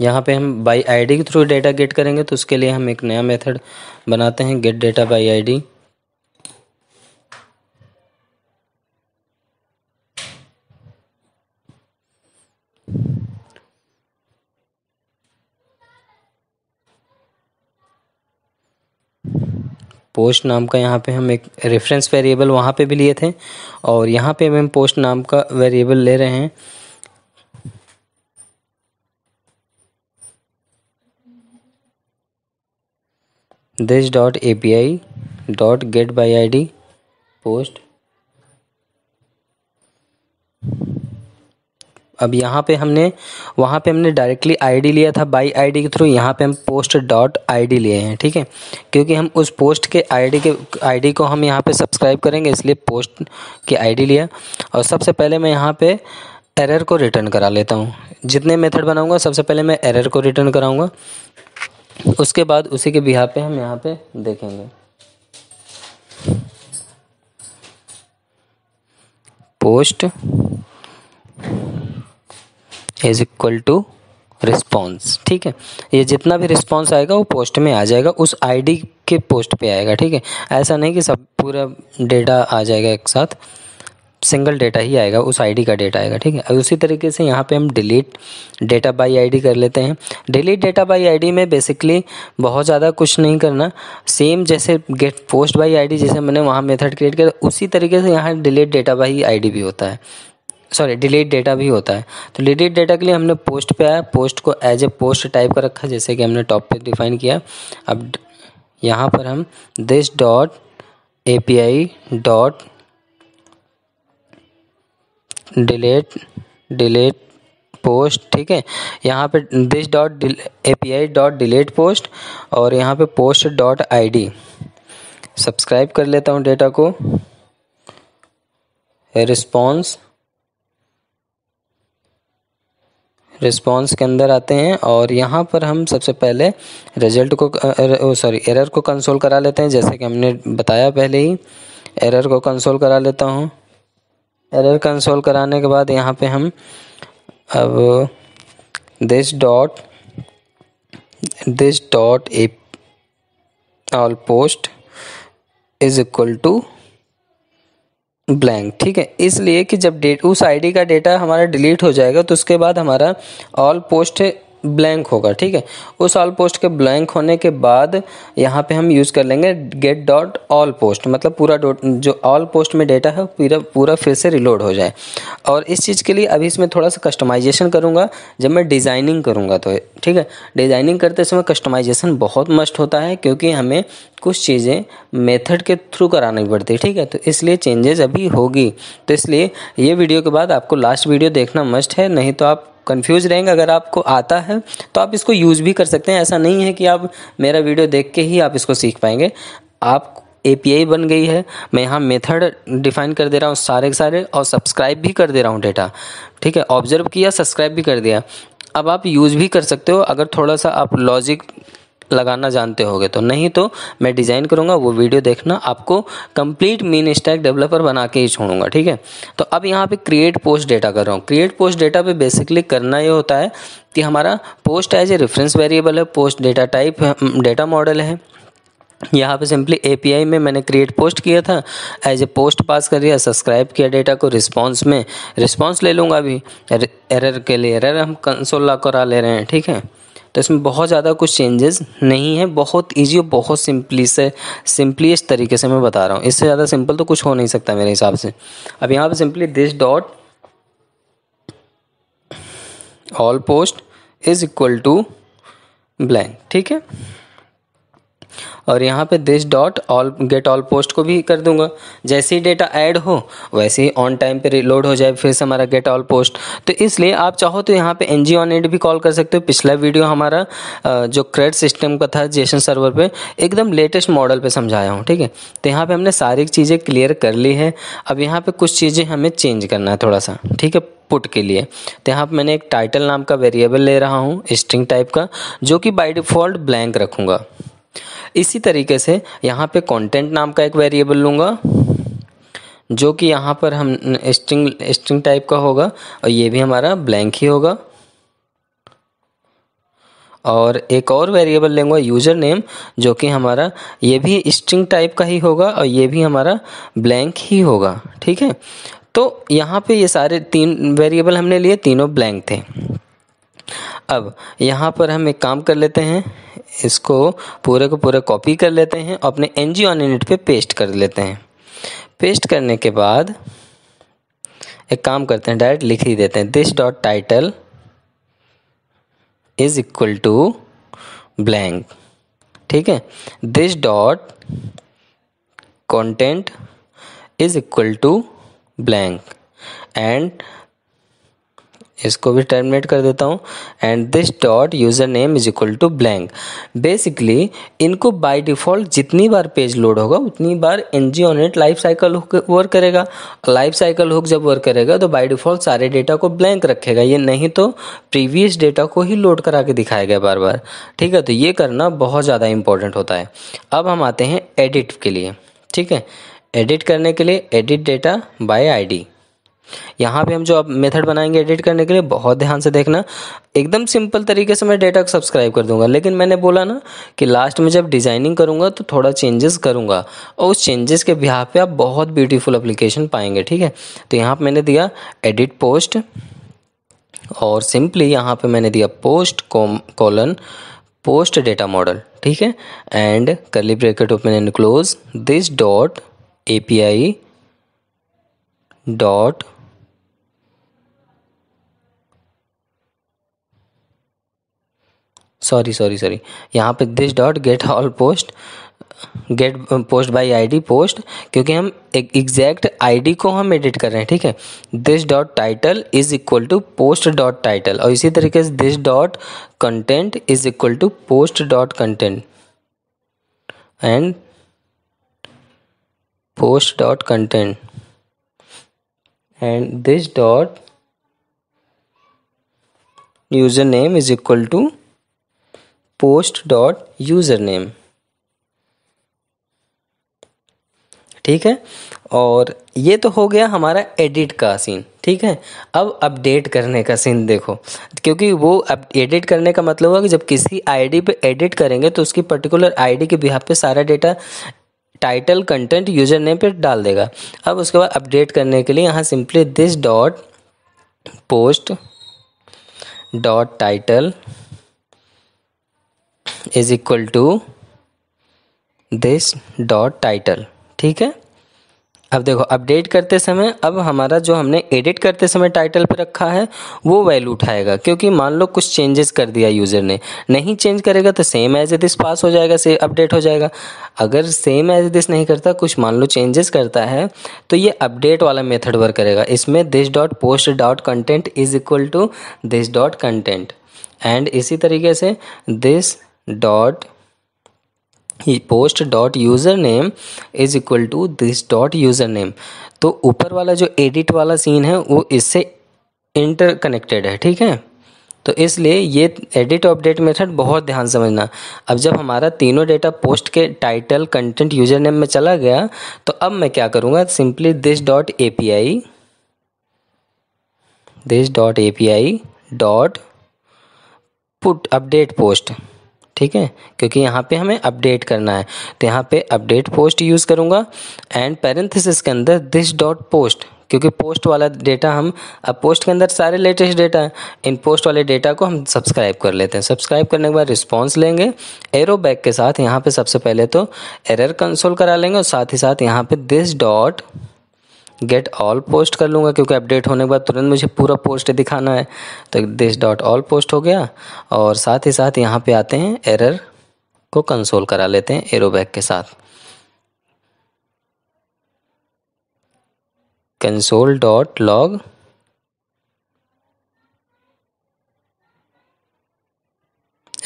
यहाँ पे हम बाय आईडी के थ्रू डेटा गेट करेंगे, तो उसके लिए हम एक नया मेथड बनाते हैं, get data by ID. Post नाम का यहाँ पे हम एक रेफरेंस वेरिएबल वहाँ पे भी लिए थे, और यहाँ पे हम पोस्ट नाम का वेरिएबल ले रहे हैं। This dot A P I dot get by I D post. अब यहाँ पे हमने वहाँ पे हमने डायरेक्टली आईडी लिया था बाई आईडी के थ्रू, यहाँ पे हम पोस्ट डॉट आईडी लिए हैं, ठीक है, क्योंकि हम उस पोस्ट के आईडी के आईडी को हम यहाँ पे सब्सक्राइब करेंगे, इसलिए पोस्ट की आईडी लिया। और सबसे पहले मैं यहाँ पे एरर को रिटर्न करा लेता हूँ। जितने मेथड बनाऊँगा सबसे पहले मैं एरर को रिटर्न कराऊँगा, उसके बाद उसी के बिहाफ पे हम यहाँ पे देखेंगे। Post is equal to response, ठीक है। ये जितना भी रिस्पॉन्स आएगा वो पोस्ट में आ जाएगा, उस आईडी के पोस्ट पे आएगा, ठीक है। ऐसा नहीं कि सब पूरा डेटा आ जाएगा एक साथ, सिंगल डेटा ही आएगा, उस आईडी का डेटा आएगा, ठीक है। और उसी तरीके से यहाँ पे हम डिलीट डेटा बाय आईडी कर लेते हैं। डिलीट डेटा बाय आईडी में बेसिकली बहुत ज़्यादा कुछ नहीं करना, सेम जैसे गेट पोस्ट बाय आईडी जैसे मैंने वहाँ मेथड क्रिएट किया, उसी तरीके से यहाँ डिलीट डेटा बाय आईडी भी होता है, सॉरी डिलीट डेटा भी होता है। तो डिलीट डेटा के लिए हमने पोस्ट पे आया, पोस्ट को एज ए पोस्ट टाइप का रखा जैसे कि हमने टॉप पे डिफाइन किया। अब यहाँ पर हम this dot A P I dot delete delete post, ठीक है। यहाँ पे this dot A P I dot delete post, और यहाँ पे post dot I D subscribe कर लेता हूँ डेटा को। रिस्पॉन्स रिस्पॉन्स के अंदर आते हैं, और यहाँ पर हम सबसे पहले रिजल्ट को सॉरी एरर को कंसोल करा लेते हैं, जैसे कि हमने बताया पहले ही। एरर को कंसोल करा लेता हूँ। एरर कंसोल कराने के बाद यहाँ पे हम अब this dot this dot a all post is equal to blank, ठीक है। इसलिए कि जब डेट उस आईडी का डेटा हमारा डिलीट हो जाएगा तो उसके बाद हमारा ऑल पोस्ट ब्लैंक होगा, ठीक है। उस ऑल पोस्ट के ब्लैंक होने के बाद यहाँ पे हम यूज़ कर लेंगे गेट डॉट ऑल पोस्ट, मतलब पूरा डॉट जो ऑल पोस्ट में डेटा है पूरा पूरा फिर से रिलोड हो जाए। और इस चीज़ के लिए अभी इसमें थोड़ा सा कस्टमाइजेशन करूँगा जब मैं डिज़ाइनिंग करूँगा, तो ठीक है। डिज़ाइनिंग करते समय कस्टमाइजेशन बहुत मस्ट होता है, क्योंकि हमें कुछ चीज़ें मेथड के थ्रू करानी पड़ती है, ठीक है। तो इसलिए चेंजेस अभी होगी, तो इसलिए ये वीडियो के बाद आपको लास्ट वीडियो देखना मस्ट है, नहीं तो आप कंफ्यूज रहेंगे। अगर आपको आता है तो आप इसको यूज़ भी कर सकते हैं, ऐसा नहीं है कि आप मेरा वीडियो देख के ही आप इसको सीख पाएंगे। आप एपीआई बन गई है, मैं यहाँ मेथड डिफाइन कर दे रहा हूँ सारे के सारे, और सब्सक्राइब भी कर दे रहा हूँ डेटा, ठीक है। ऑब्जर्व किया, सब्सक्राइब भी कर दिया, अब आप यूज़ भी कर सकते हो अगर थोड़ा सा आप लॉजिक लगाना जानते होगे तो। नहीं तो मैं डिज़ाइन करूँगा, वो वीडियो देखना, आपको कंप्लीट मीन स्टैक डेवलपर बना के ही छोड़ूंगा, ठीक है। तो अब यहाँ पे क्रिएट पोस्ट डेटा कर रहा हूँ। क्रिएट पोस्ट डेटा पे बेसिकली करना ये होता है कि हमारा post as a reference variable है, पोस्ट डेटा टाइप है, डेटा मॉडल है, यहाँ पे सिंपली एपीआई में मैंने क्रिएट पोस्ट किया था, एज ए पोस्ट पास कर दिया, सब्सक्राइब किया डेटा को, रिस्पांस में रिस्पांस ले लूँगा अभी एरर के लिए, एरर हम कंसोल ला करा ले रहे हैं। ठीक है, तो इसमें बहुत ज़्यादा कुछ चेंजेस नहीं है, बहुत इजी और बहुत सिंपली से सिंपलीस्ट तरीके से मैं बता रहा हूँ, इससे ज़्यादा सिंपल तो कुछ हो नहीं सकता मेरे हिसाब से। अब यहाँ पर simply this dot all post is equal to blank, ठीक है, और यहाँ पे this dot all get all post को भी कर दूंगा, जैसे ही डेटा ऐड हो वैसे ही ऑन टाइम पे रिलोड हो जाए फिर से हमारा गेट ऑल पोस्ट। तो इसलिए आप चाहो तो यहाँ पे एन जी ऑन एड भी कॉल कर सकते हो। पिछला वीडियो हमारा जो क्रेड सिस्टम का था जेसन सर्वर पे, एकदम लेटेस्ट मॉडल पे समझाया हूँ। ठीक है, तो यहाँ पर हमने सारी चीज़ें क्लियर कर ली है। अब यहाँ पर कुछ चीज़ें हमें चेंज करना है थोड़ा सा, ठीक है, पुट के लिए। तो यहाँ पर मैंने एक टाइटल नाम का वेरिएबल ले रहा हूँ स्ट्रिंग टाइप का, जो कि बाई डिफ़ॉल्ट ब्लैंक रखूँगा। इसी तरीके से यहाँ पे कंटेंट नाम का एक वेरिएबल लूँगा, जो कि यहाँ पर हम स्ट्रिंग स्ट्रिंग टाइप का होगा और ये भी हमारा ब्लैंक ही होगा। और एक और वेरिएबल लेंगे यूज़र नेम, जो कि हमारा ये भी स्ट्रिंग टाइप का ही होगा और ये भी हमारा ब्लैंक ही होगा। ठीक है, तो यहाँ पे ये सारे तीन वेरिएबल हमने लिए, तीनों ब्लैंक थे। अब यहाँ पर हम एक काम कर लेते हैं, इसको पूरे को पूरे कॉपी कर लेते हैं और अपने एन जी ऑन यूनिट पर पेस्ट कर लेते हैं। पेस्ट करने के बाद एक काम करते हैं, डायरेक्ट लिख ही देते हैं, this dot title is equal to blank, ठीक है, this dot content is equal to blank, and इसको भी टर्मिनेट कर देता हूँ, and this dot user name is equal to blank. Basically इनको बाय डिफ़ॉल्ट जितनी बार पेज लोड होगा उतनी बार N G on it life cycle hook work करेगा। लाइफ साइकिल हुक जब वर्क करेगा तो बाय डिफ़ॉल्ट सारे डेटा को ब्लैंक रखेगा, ये नहीं तो प्रीवियस डेटा को ही लोड करा के दिखाएगा बार बार। ठीक है, तो ये करना बहुत ज़्यादा इंपॉर्टेंट होता है। अब हम आते हैं एडिट के लिए। ठीक है, एडिट करने के लिए edit data by I D, यहाँ पे हम जो अब मेथड बनाएंगे एडिट करने के लिए, बहुत ध्यान से देखना, एकदम सिंपल तरीके से मैं डेटा को सब्सक्राइब कर दूंगा, लेकिन मैंने बोला ना कि लास्ट में जब डिज़ाइनिंग करूंगा तो थोड़ा चेंजेस करूंगा और उस चेंजेस के बिहाफ पे आप बहुत ब्यूटीफुल एप्लीकेशन पाएंगे। ठीक है, तो यहाँ पे मैंने दिया एडिट पोस्ट और सिंपली यहाँ पर मैंने दिया post colon post data model, ठीक है, and curly bracket open and close, this dot A P I dot sorry sorry sorry यहाँ पे this dot get all post get post by ID post, क्योंकि हम एग्जैक्ट आईडी को हम edit कर रहे हैं। ठीक है, this dot title is equal to post dot title, और इसी तरीके से this dot content is equal to post dot content and post dot content and this dot user name is equal to post dot user name, ठीक है। और ये तो हो गया हमारा एडिट का सीन। ठीक है, अब अपडेट करने का सीन देखो, क्योंकि वो अब एडिट करने का मतलब होगा कि जब किसी आईडी पे एडिट करेंगे तो उसकी पर्टिकुलर आईडी के बिहाफ पे सारा data title content user name पे डाल देगा। अब उसके बाद अपडेट करने के लिए यहाँ simply this dot post dot title is equal to this dot title, ठीक है। अब देखो अपडेट करते समय, अब हमारा जो हमने एडिट करते समय टाइटल पे रखा है वो वैल्यू उठाएगा, क्योंकि मान लो कुछ चेंजेस कर दिया यूज़र ने, नहीं चेंज करेगा तो same as a this pass हो जाएगा, से अपडेट हो जाएगा। अगर सेम एज ए दिस नहीं करता, कुछ मान लो चेंजेस करता है, तो ये अपडेट वाला मेथड वर्क करेगा। इसमें this dot post dot content is equal to this dot content, and इसी तरीके से this dot post dot user name is equal to this dot user name. तो ऊपर वाला जो एडिट वाला सीन है वो इससे इंटरकनेक्टेड है, ठीक है, तो इसलिए ये एडिट अपडेट मेथड बहुत ध्यान समझना। अब जब हमारा तीनों डेटा पोस्ट के टाइटल कंटेंट यूज़र नेम में चला गया, तो अब मैं क्या करूँगा, simply this dot A P I this dot A P I dot put update post, ठीक है, क्योंकि यहाँ पे हमें अपडेट करना है। तो यहाँ पे अपडेट पोस्ट यूज़ करूँगा एंड पैरेंथेसिस के अंदर दिस डॉट पोस्ट, क्योंकि पोस्ट वाला डेटा हम, अब पोस्ट के अंदर सारे लेटेस्ट डेटा है, इन पोस्ट वाले डेटा को हम सब्सक्राइब कर लेते हैं। सब्सक्राइब करने के बाद रिस्पॉन्स लेंगे एरो बैक के साथ। यहाँ पे सबसे पहले तो एरर कंसोल करा लेंगे और साथ ही साथ यहाँ पे this dot get all post कर लूँगा, क्योंकि अपडेट होने के बाद तुरंत मुझे पूरा पोस्ट दिखाना है। तो दिस डॉट ऑल पोस्ट हो गया और साथ ही साथ यहाँ पे आते हैं एरर को कंसोल करा लेते हैं एरो बैक के साथ। कंसोल डॉट लॉग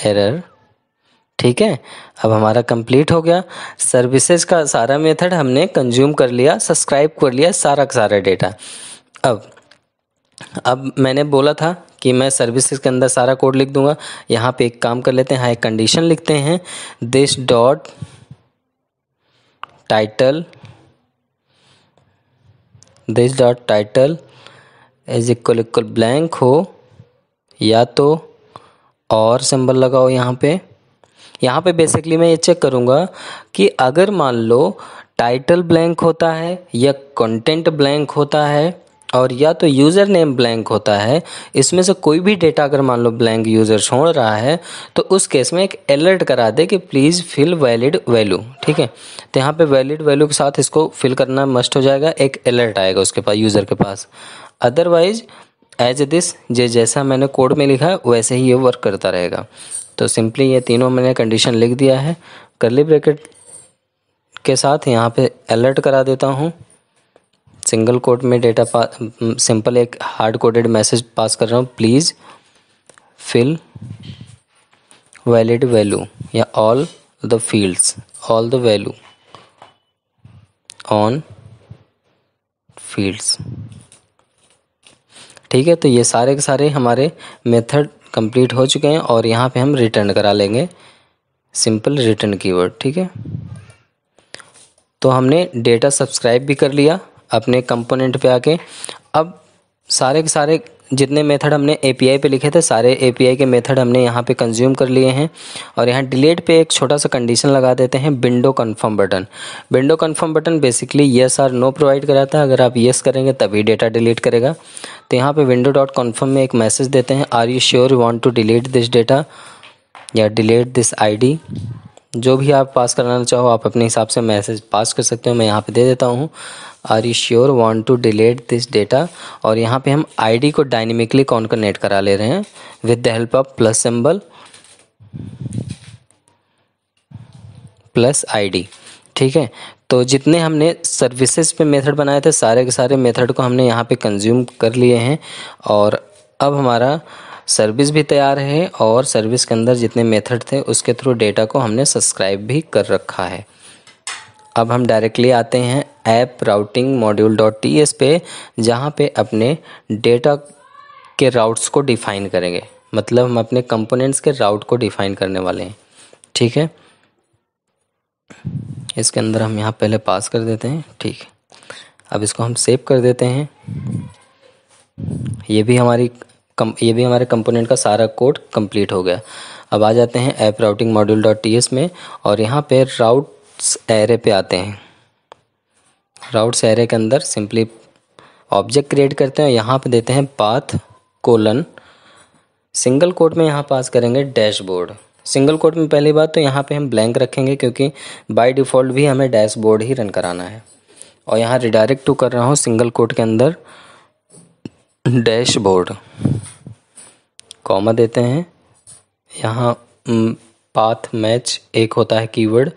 एरर, ठीक है। अब हमारा कंप्लीट हो गया। सर्विसेज का सारा मेथड हमने कंज्यूम कर लिया, सब्सक्राइब कर लिया सारा का सारा डेटा। अब अब मैंने बोला था कि मैं सर्विसेज के अंदर सारा कोड लिख दूंगा। यहाँ पे एक काम कर लेते हैं, हाँ एक कंडीशन लिखते हैं this dot title, this dot title is equal equal blank हो या तो और सिंबल लगाओ। यहाँ पे यहाँ पे बेसिकली मैं ये चेक करूँगा कि अगर मान लो टाइटल ब्लैंक होता है या कंटेंट ब्लैंक होता है और या तो यूज़र नेम ब्लैंक होता है, इसमें से कोई भी डेटा अगर मान लो ब्लैंक यूज़र छोड़ रहा है तो उस केस में एक अलर्ट करा दे कि प्लीज़ फिल वैलिड वैल्यू, ठीक है। तो यहाँ पे वैलिड वैल्यू के साथ इसको फिल करना मस्ट हो जाएगा, एक अलर्ट आएगा उसके पास, यूज़र के पास। अदरवाइज एज दिस, जे जैसा मैंने कोड में लिखा है वैसे ही ये वर्क करता रहेगा। तो सिंपली ये तीनों मैंने कंडीशन लिख दिया है कर्ली ब्रैकेट के साथ। यहाँ पे अलर्ट करा देता हूँ, सिंगल कोट में डेटा पास, सिंपल एक हार्ड कोडेड मैसेज पास कर रहा हूँ, प्लीज़ फिल वैलिड वैल्यू या all the fields, all the value on fields, ठीक है। तो ये सारे के सारे हमारे मेथड कंप्लीट हो चुके हैं और यहाँ पे हम रिटर्न करा लेंगे सिंपल रिटर्न कीवर्ड, ठीक है। तो हमने डेटा सब्सक्राइब भी कर लिया अपने कंपोनेंट पे आके। अब सारे के सारे जितने मेथड हमने एपीआई पे लिखे थे सारे एपीआई के मेथड हमने यहाँ पे कंज्यूम कर लिए हैं। और यहाँ डिलीट पे एक छोटा सा कंडीशन लगा देते हैं window confirm button. Window confirm button basically yes और नो प्रोवाइड कराता है, अगर आप येस करेंगे तभी डेटा डिलीट करेगा। तो यहाँ पे विंडो डॉट कन्फर्म में एक मैसेज देते हैं, are you sure you want to delete this data या डिलीट दिस आई डी, जो भी आप पास करना चाहो आप अपने हिसाब से मैसेज पास कर सकते हो। मैं यहाँ पे दे देता हूँ are you sure want to delete this data. और यहाँ पे हम आईडी को डायनेमिकली कॉन्कनेट करा ले रहे हैं with the help of plus symbol plus ID, ठीक है। तो जितने हमने सर्विसेज पे मेथड बनाए थे सारे के सारे मेथड को हमने यहाँ पे कंज्यूम कर लिए हैं। और अब हमारा सर्विस भी तैयार है और सर्विस के अंदर जितने मेथड थे उसके थ्रू डेटा को हमने सब्सक्राइब भी कर रखा है। अब हम डायरेक्टली आते हैं app routing module dot T S पे, जहाँ पे अपने डेटा के राउट्स को डिफ़ाइन करेंगे, मतलब हम अपने कंपोनेंट्स के राउट को डिफ़ाइन करने वाले हैं, ठीक है। इसके अंदर हम यहाँ पहले पास कर देते हैं, ठीक। अब इसको हम सेव कर देते हैं। ये भी हमारी कम ये भी हमारे कंपोनेंट का सारा कोड कंप्लीट हो गया। अब आ जाते हैं app routing module dot T S में और यहाँ पे राउट्स एरे पे आते हैं। राउट्स एरे के अंदर सिंपली ऑब्जेक्ट क्रिएट करते हैं, यहाँ पे देते हैं पाथ कोलन, सिंगल कोट में यहाँ पास करेंगे डैशबोर्ड। सिंगल कोट में पहली बात तो यहाँ पे हम ब्लैंक रखेंगे क्योंकि बाय डिफ़ॉल्ट भी हमें डैशबोर्ड ही रन कराना है। और यहाँ रिडायरेक्ट टू कर रहा हूँ सिंगल कोट के अंदर डैशबोर्ड, कॉमा देते हैं, यहाँ पाथ मैच एक होता है कीवर्ड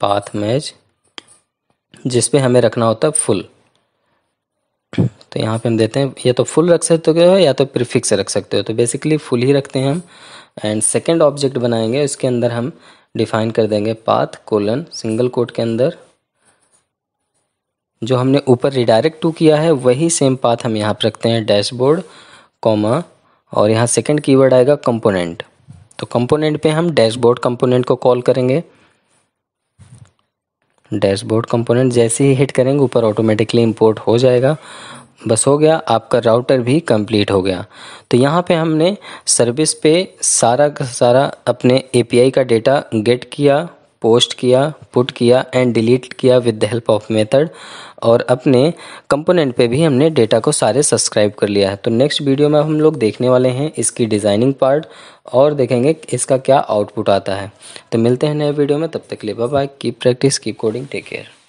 पाथ मैच जिस पे हमें रखना होता है फुल। तो यहाँ पे हम देते हैं, या तो फुल रख सकते हो या तो प्रीफिक्स रख सकते हो, तो बेसिकली फुल ही रखते हैं हम। एंड सेकंड ऑब्जेक्ट बनाएंगे, इसके अंदर हम डिफाइन कर देंगे पाथ कोलन, सिंगल कोट के अंदर जो हमने ऊपर रिडायरेक्ट टू किया है वही सेम पाथ हम यहाँ पर रखते हैं डैशबोर्ड कॉमा, और यहाँ सेकंड कीवर्ड आएगा कंपोनेंट। तो कंपोनेंट पे हम डैशबोर्ड कंपोनेंट को कॉल करेंगे। डैशबोर्ड कंपोनेंट जैसे ही हिट करेंगे ऊपर ऑटोमेटिकली इंपोर्ट हो जाएगा। बस हो गया, आपका राउटर भी कंप्लीट हो गया। तो यहाँ पे हमने सर्विस पे सारा का सारा अपने एपीआई का डेटा गेट किया, पोस्ट किया, पुट किया एंड डिलीट किया with the help of method, और अपने कंपोनेंट पे भी हमने डेटा को सारे सब्सक्राइब कर लिया है। तो नेक्स्ट वीडियो में हम लोग देखने वाले हैं इसकी डिज़ाइनिंग पार्ट और देखेंगे इसका क्या आउटपुट आता है। तो मिलते हैं नए वीडियो में, तब तक के लिए bye bye, keep practice, keep coding, take care.